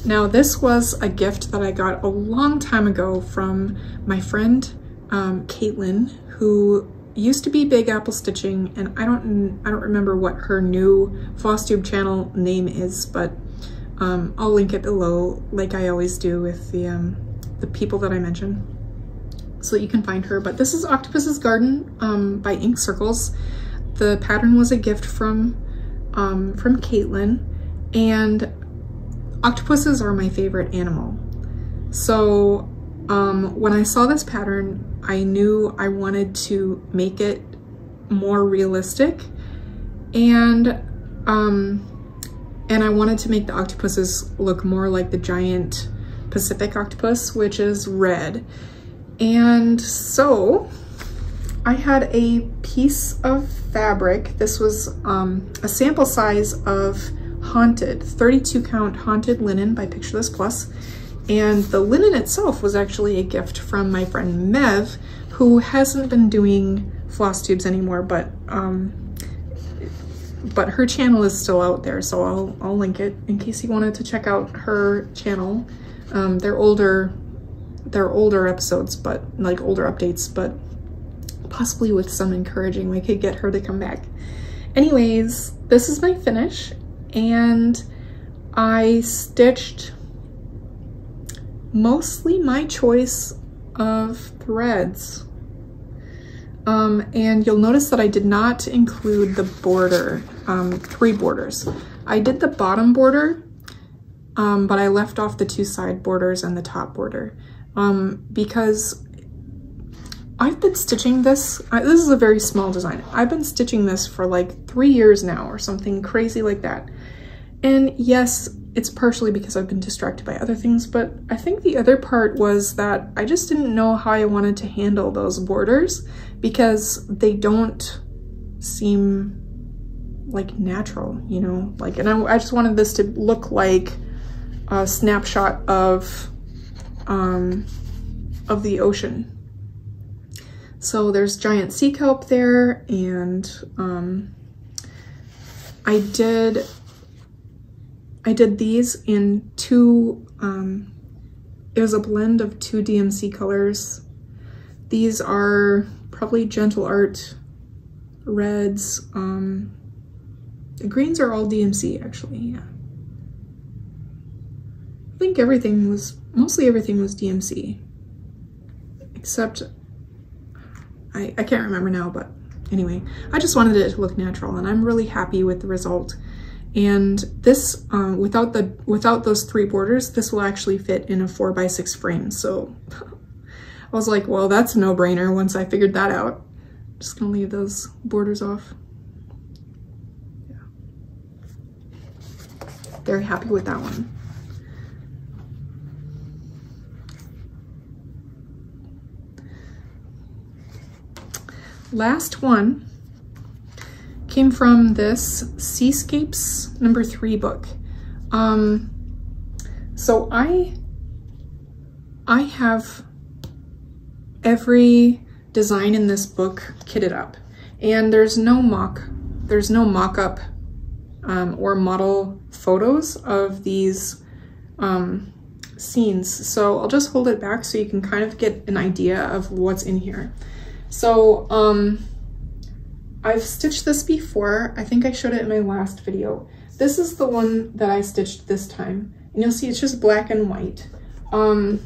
Now, this was a gift that I got a long time ago from my friend Caitlin, who used to be Big Apple Stitching, and I don't remember what her new Flosstube channel name is, but I'll link it below, like I always do with the people that I mention, so that you can find her. But this is Octopus's Garden by Ink Circles. The pattern was a gift from Caitlin, and octopuses are my favorite animal. So when I saw this pattern, I knew I wanted to make it more realistic, and I wanted to make the octopuses look more like the giant Pacific octopus, which is red. And so I had a piece of fabric. This was a sample size of Haunted, 32 count Haunted linen by Picture This Plus. And the linen itself was actually a gift from my friend Mev, who hasn't been doing floss tubes anymore, but her channel is still out there, so I'll link it in case you wanted to check out her channel. They're older episodes, but like older updates, but possibly with some encouraging, we could get her to come back. Anyways, this is my finish, and I stitched mostly my choice of threads. And you'll notice that I did not include the border, 3 borders. I did the bottom border, but I left off the 2 side borders and the top border, because I've been stitching this, this is a very small design. I've been stitching this for like 3 years now or something crazy like that. And yes, it's partially because I've been distracted by other things, but I think the other part was that I just didn't know how I wanted to handle those borders, because they don't seem like natural, you know? Like, and I just wanted this to look like a snapshot of the ocean. So there's giant sea kelp there, and I did these in two, it was a blend of two DMC colors. These are probably Gentle Art reds. The greens are all DMC actually, yeah. I think everything was, mostly everything was DMC. Except, I can't remember now, but anyway. I just wanted it to look natural, and I'm really happy with the result. And this, without those three borders, this will actually fit in a 4x6 frame. So I was like, well, that's a no-brainer once I figured that out. I'm just gonna leave those borders off. Yeah. Very happy with that one. Last one came from this Seascapes #3 book. So I have every design in this book kitted up, and there's no mock-up or model photos of these scenes. So I'll just hold it back so you can kind of get an idea of what's in here. So I've stitched this before. I think I showed it in my last video. This is the one that I stitched this time. And you'll see it's just black and white. All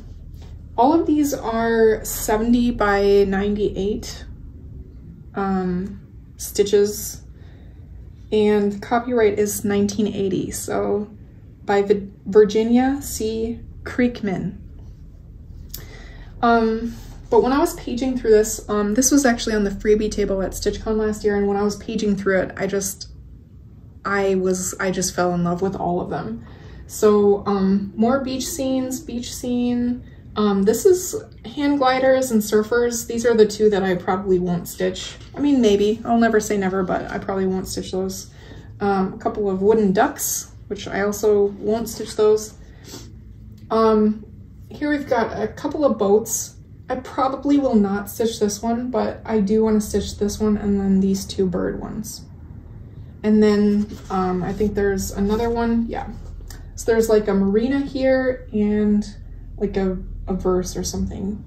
of these are 70 by 98 stitches, and copyright is 1980. So by Virginia C. Creekman. But when I was paging through this, this was actually on the freebie table at StitchCon last year, and when I was paging through it, I just fell in love with all of them. So more beach scene. This is hand gliders and surfers. These are the two that I probably won't stitch. I mean, maybe, I'll never say never, but I probably won't stitch those. A couple of wooden ducks, which I also won't stitch those. Here we've got a couple of boats. I probably will not stitch this one, but I do want to stitch this one and then these two bird ones. And then I think there's another one, yeah. So there's like a marina here and like a verse or something.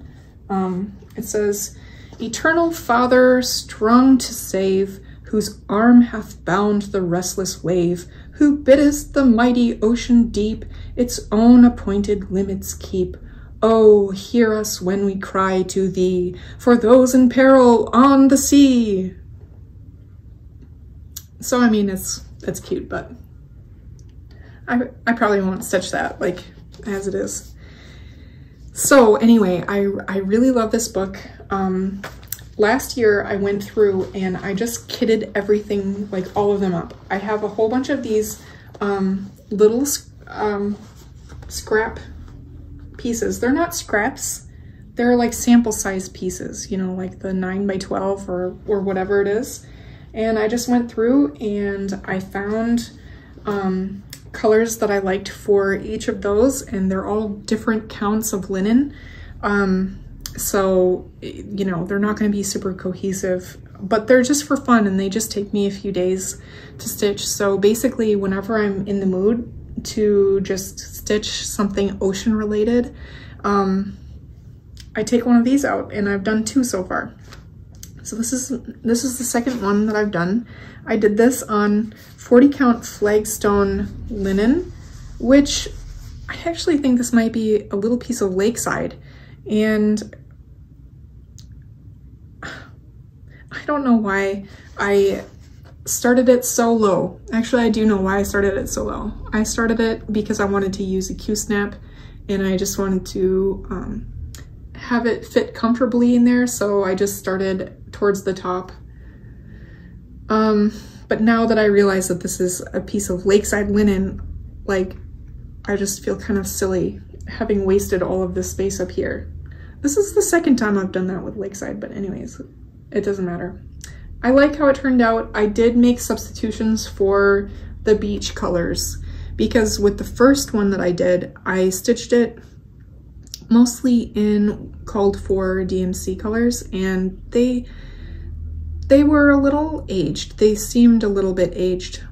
It says, "Eternal Father, strong to save, whose arm hath bound the restless wave, who biddest the mighty ocean deep its own appointed limits keep. Oh, hear us when we cry to thee, for those in peril on the sea." So, I mean, it's cute, but I probably won't stitch that, like, as it is. So, anyway, I really love this book. Last year, I went through and I just kitted everything, like, all of them up. I have a whole bunch of these little scrap pieces. They're not scraps, they're like sample size pieces, you know, like the 9 by 12 or whatever it is. And I just went through and I found colors that I liked for each of those, and they're all different counts of linen. So, you know, they're not going to be super cohesive, but they're just for fun and they just take me a few days to stitch. So basically, whenever I'm in the mood to just stitch something ocean related, I take one of these out, and I've done two so far. So this is the second one that I've done. I did this on 40 count flagstone linen, which I actually think this might be a little piece of lakeside, and I don't know why I started it so low. Actually, I do know why I started it so low. I started it because I wanted to use a Q-snap, and I just wanted to have it fit comfortably in there, so I just started towards the top. But now that I realize that this is a piece of lakeside linen, like, I just feel kind of silly having wasted all of this space up here. This is the second time I've done that with lakeside, but anyways, it doesn't matter. I like how it turned out. I did make substitutions for the beach colors, because with the first one that I did, I stitched it mostly in called for DMC colors, and they were a little aged. They seemed a little bit aged.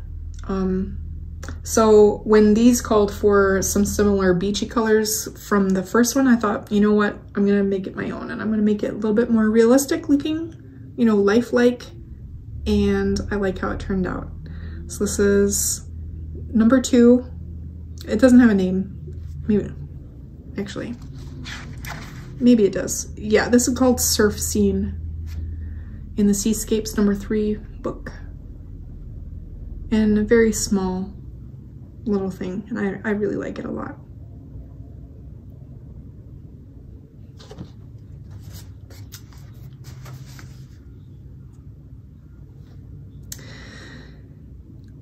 So when these called for some similar beachy colors from the first one, I thought, you know what, I'm gonna make it my own, and I'm gonna make it a little bit more realistic looking, you know, lifelike, and I like how it turned out. So this is number 2. It doesn't have a name. Maybe, actually, maybe it does. Yeah, this is called Surf Scene in the Seascapes number 3 book. And a very small little thing, and I really like it a lot.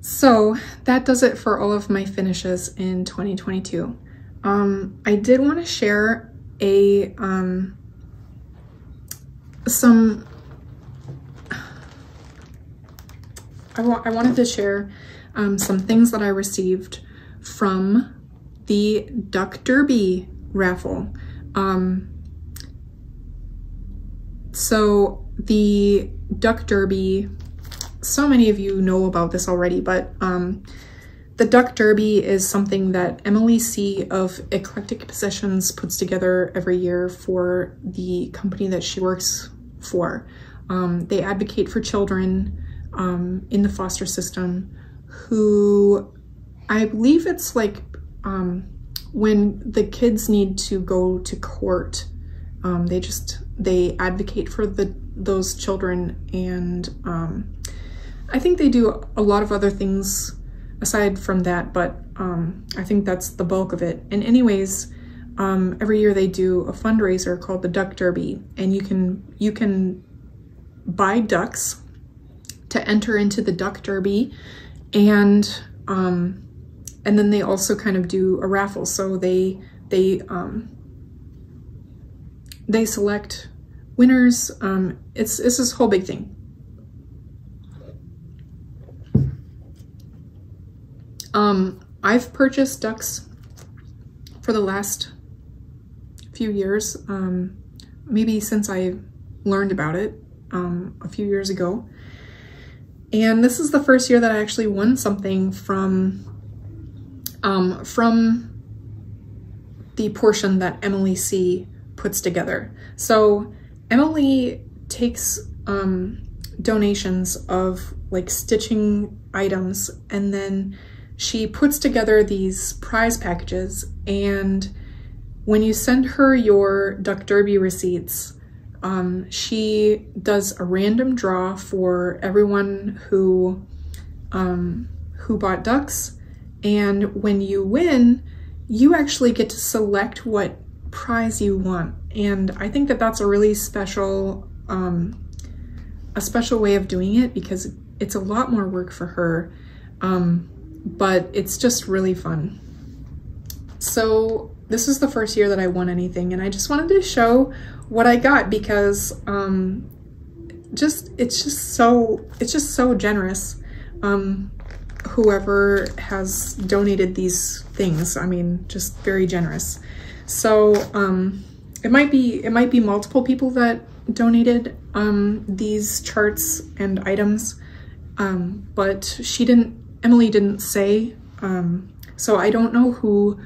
So that does it for all of my finishes in 2022. I did want to share a I wanted to share some things that I received from the Duck Derby raffle. So the Duck Derby, so many of you know about this already, but the Duck Derby is something that Emily C. of Eclectic Possessions puts together every year for the company that she works for. They advocate for children in the foster system, who I believe it's like when the kids need to go to court, they advocate for those children, and I think they do a lot of other things aside from that, but I think that's the bulk of it. And anyways, every year they do a fundraiser called the Duck Derby, and you can buy ducks to enter into the Duck Derby, and then they also kind of do a raffle. So they select winners. It's this whole big thing. I've purchased ducks for the last few years, maybe since I learned about it a few years ago. And this is the first year that I actually won something from the portion that Emily C. puts together. So Emily takes donations of like stitching items, and then she puts together these prize packages. And when you send her your Duck Derby receipts, she does a random draw for everyone who bought ducks. And when you win, you actually get to select what prize you want. And I think that that's a really special, special way of doing it, because it's a lot more work for her, but it's just really fun. So this is the first year that I won anything, and I just wanted to show what I got, because it's just so generous, whoever has donated these things. I mean, just very generous. So it might be multiple people that donated these charts and items, but Emily didn't say, so I don't know who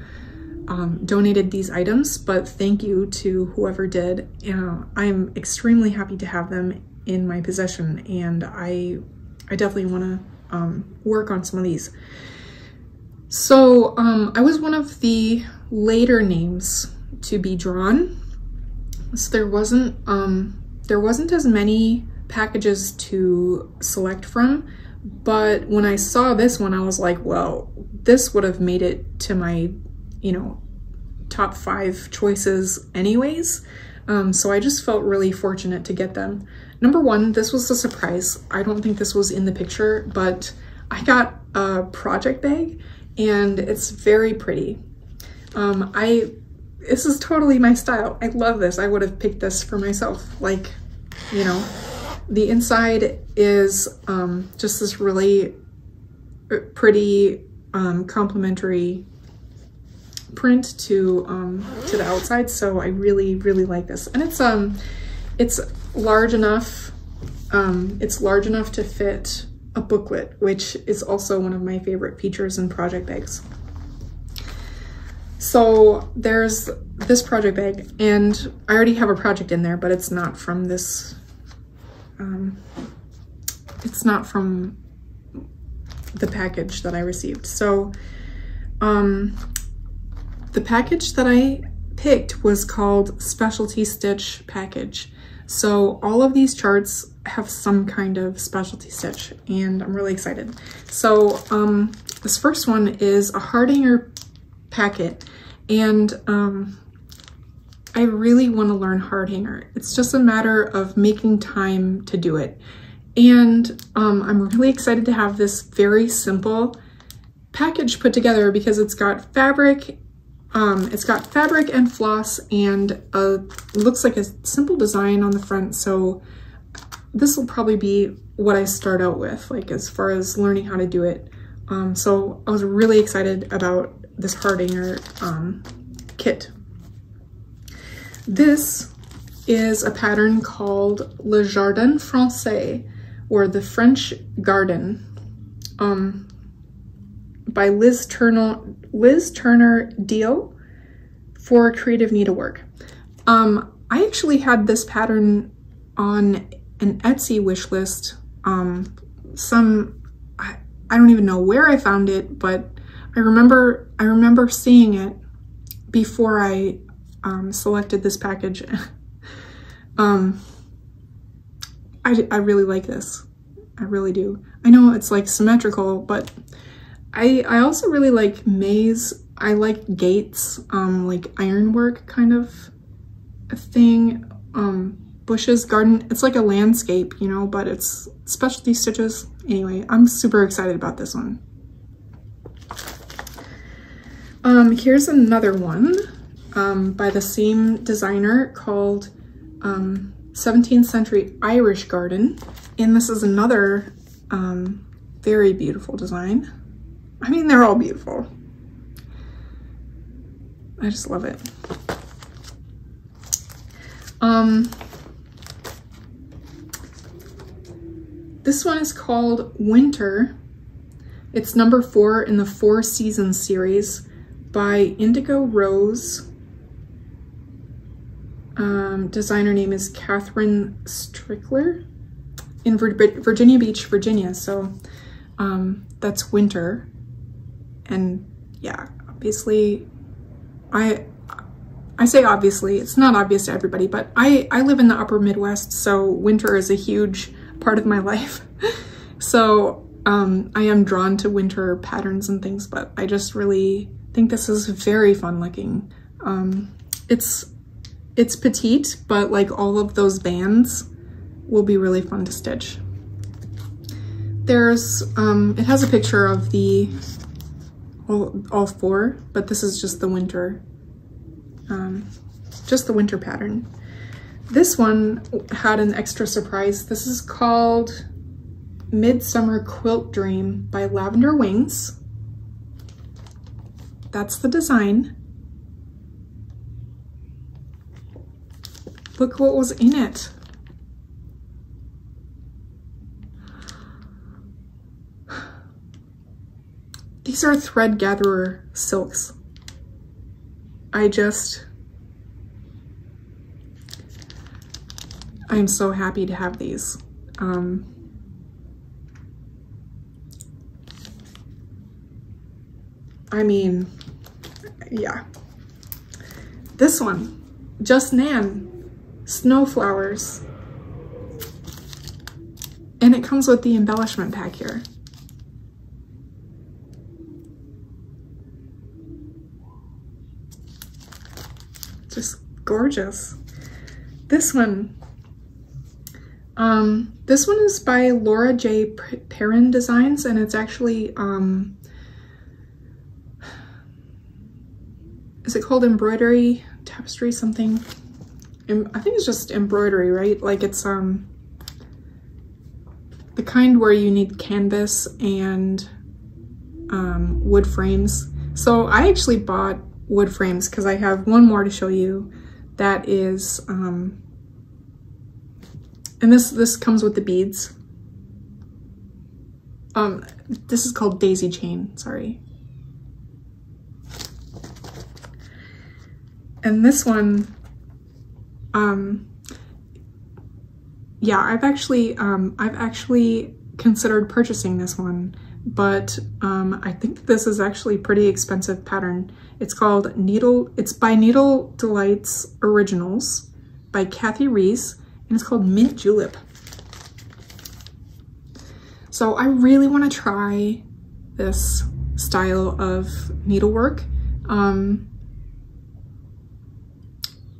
donated these items, but thank you to whoever did. I'm extremely happy to have them in my possession, and I definitely want to work on some of these. So I was one of the later names to be drawn, so there wasn't as many packages to select from. But when I saw this one, I was like, well, this would have made it to my, you know, top 5 choices anyways. So I just felt really fortunate to get them. Number 1, this was a surprise. I don't think this was in the picture, but I got a project bag, and it's very pretty. This is totally my style. I love this. I would have picked this for myself. Like, you know, the inside is just this really pretty complimentary print to the outside. So I really, really like this. And it's large enough. It's large enough to fit a booklet, which is also one of my favorite features in project bags. So there's this project bag, and I already have a project in there, but it's not from this, it's not from the package that I received. So the package that I picked was called Specialty Stitch Package. So all of these charts have some kind of specialty stitch, and I'm really excited. So this first one is a Hardinger packet, and I really want to learn Hardinger. It's just a matter of making time to do it. And I'm really excited to have this very simple package put together, because it's got fabric and floss, and looks like a simple design on the front. So this will probably be what I start out with, like as far as learning how to do it. So I was really excited about this Hardinger kit. This is a pattern called Le Jardin Français, or the French Garden, by Liz Turner Deal for Creative Needlework. I actually had this pattern on an Etsy wish list. I don't even know where I found it, but I remember seeing it before I selected this package. I really like this. I really do. I know it's like symmetrical, but I also really like maze. I like gates, like ironwork kind of a thing, bushes, garden. It's like a landscape, you know, but it's specialty stitches. Anyway, I'm super excited about this one. Here's another one by the same designer called 17th Century Irish Garden. And this is another very beautiful design. I mean, they're all beautiful. I just love it. This one is called Winter. It's number 4 in the Four Seasons series by Indigo Rose. Designer name is Catherine Strickler in Virginia Beach, Virginia. So that's Winter. And yeah, obviously, I say obviously, it's not obvious to everybody, but I live in the upper Midwest, so winter is a huge part of my life. So I am drawn to winter patterns and things, but I just really think this is very fun looking. It's petite, but like all of those bands will be really fun to stitch. There's, it has a picture of the all four, but this is just the winter pattern. This one had an extra surprise. This is called Midsummer Quilt Dream by Lavender Wings. That's the design. Look what was in it. These are Thread Gatherer silks. I'm so happy to have these. I mean, yeah. This one, Just Nan, Snowflowers. And it comes with the embellishment pack here. Just gorgeous. This one is by Laura J. Perrin Designs, and it's actually, is it called embroidery, tapestry, something? I think it's just embroidery, right? Like it's the kind where you need canvas and wood frames. So I actually bought wood frames because I have one more to show you that is, and this comes with the beads. This is called Daisy Chain, sorry. And this one, yeah, I've actually considered purchasing this one, but I think this is actually a pretty expensive pattern. It's called it's by Needle Delights Originals by Kathy Reese, and it's called Mint Julep. So I really want to try this style of needlework.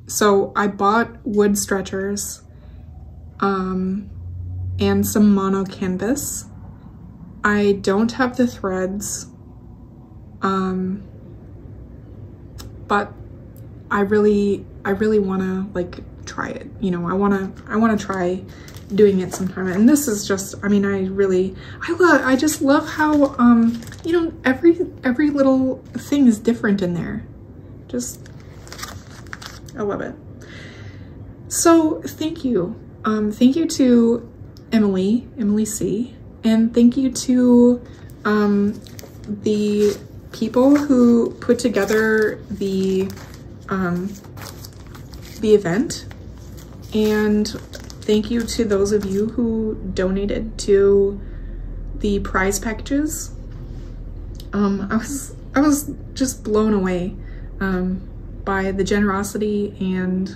So I bought wood stretchers and some mono canvas. I don't have the threads, but I really want to like try it. You know, I want to try doing it sometime. And this is just, I mean, I just love how, you know, every little thing is different in there. Just, I love it. So thank you. Thank you to Emily C. And thank you to the people who put together the event, and thank you to those of you who donated to the prize packages. I was just blown away by the generosity and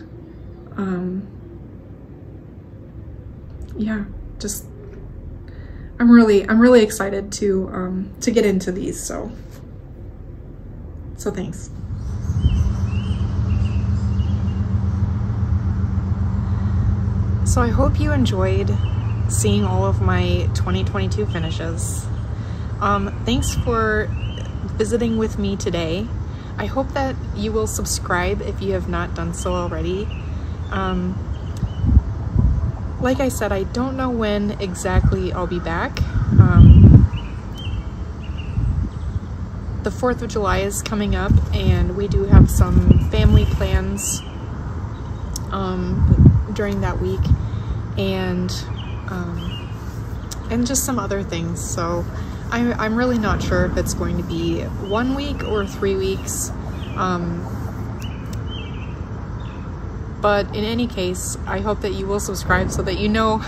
yeah, just I'm really excited to get into these. So thanks. So I hope you enjoyed seeing all of my 2022 finishes. Thanks for visiting with me today. I hope that you will subscribe if you have not done so already. Like I said, I don't know when exactly I'll be back. The 4th of July is coming up and we do have some family plans during that week, and just some other things, so I'm really not sure if it's going to be 1 week or 3 weeks, but in any case, I hope that you will subscribe so that you know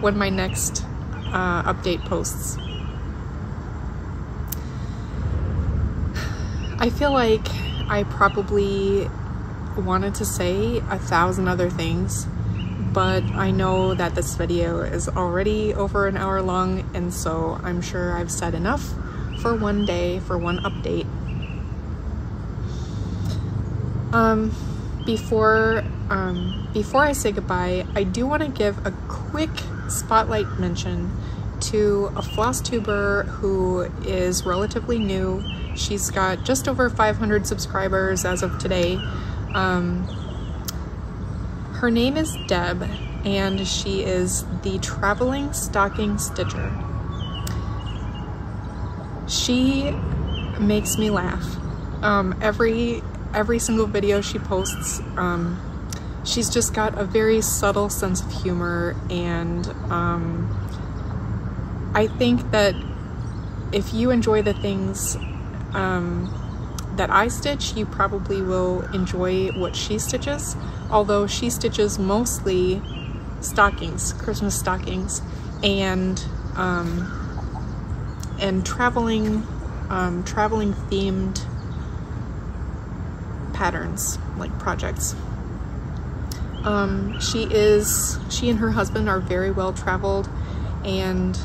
when my next update posts. I feel like I probably wanted to say 1,000 other things, but I know that this video is already over an hour long, and so I'm sure I've said enough for one day, for one update. Before I say goodbye, I do want to give a quick spotlight mention to a Flosstuber who is relatively new. She's got just over 500 subscribers as of today. Her name is Deb, and she is the Traveling Stocking Stitcher. She makes me laugh. Every single video she posts, she's just got a very subtle sense of humor, and I think that if you enjoy the things that I stitch, you probably will enjoy what she stitches, although she stitches mostly stockings, Christmas stockings, and traveling themed patterns, like projects. She and her husband are very well traveled, and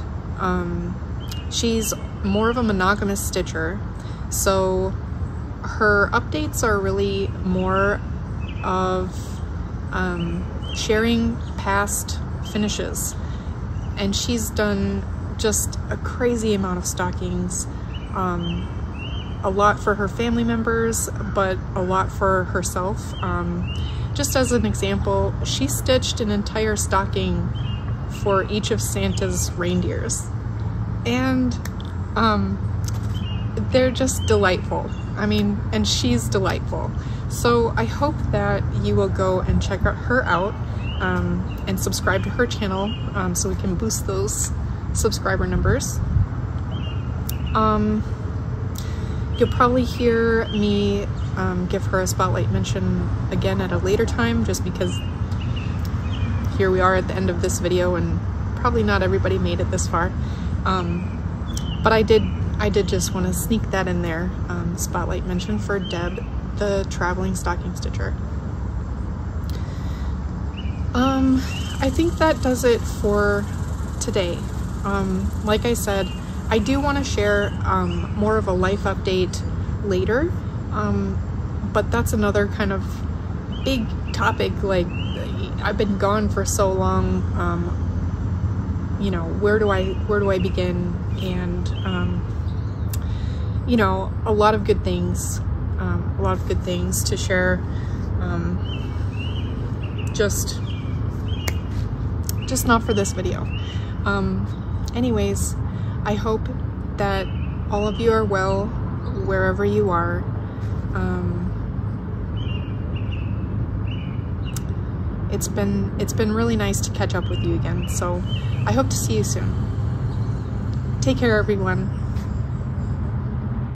she's more of a monogamous stitcher, so her updates are really more of sharing past finishes, and she's done just a crazy amount of stockings, a lot for her family members, but a lot for herself. Just as an example, she stitched an entire stocking for each of Santa's reindeers, and they're just delightful. I mean, and she's delightful. So I hope that you will go and check her out and subscribe to her channel so we can boost those subscriber numbers. You'll probably hear me give her a spotlight mention again at a later time, just because here we are at the end of this video and probably not everybody made it this far. But I did just want to sneak that in there, spotlight mention for Deb, the traveling stocking stitcher. I think that does it for today. Like I said, I do want to share more of a life update later, but that's another kind of big topic. Like, I've been gone for so long, you know, where do I begin? And you know, a lot of good things to share. Just not for this video. Anyways, I hope that all of you are well wherever you are. It's been really nice to catch up with you again, so I hope to see you soon. Take care, everyone.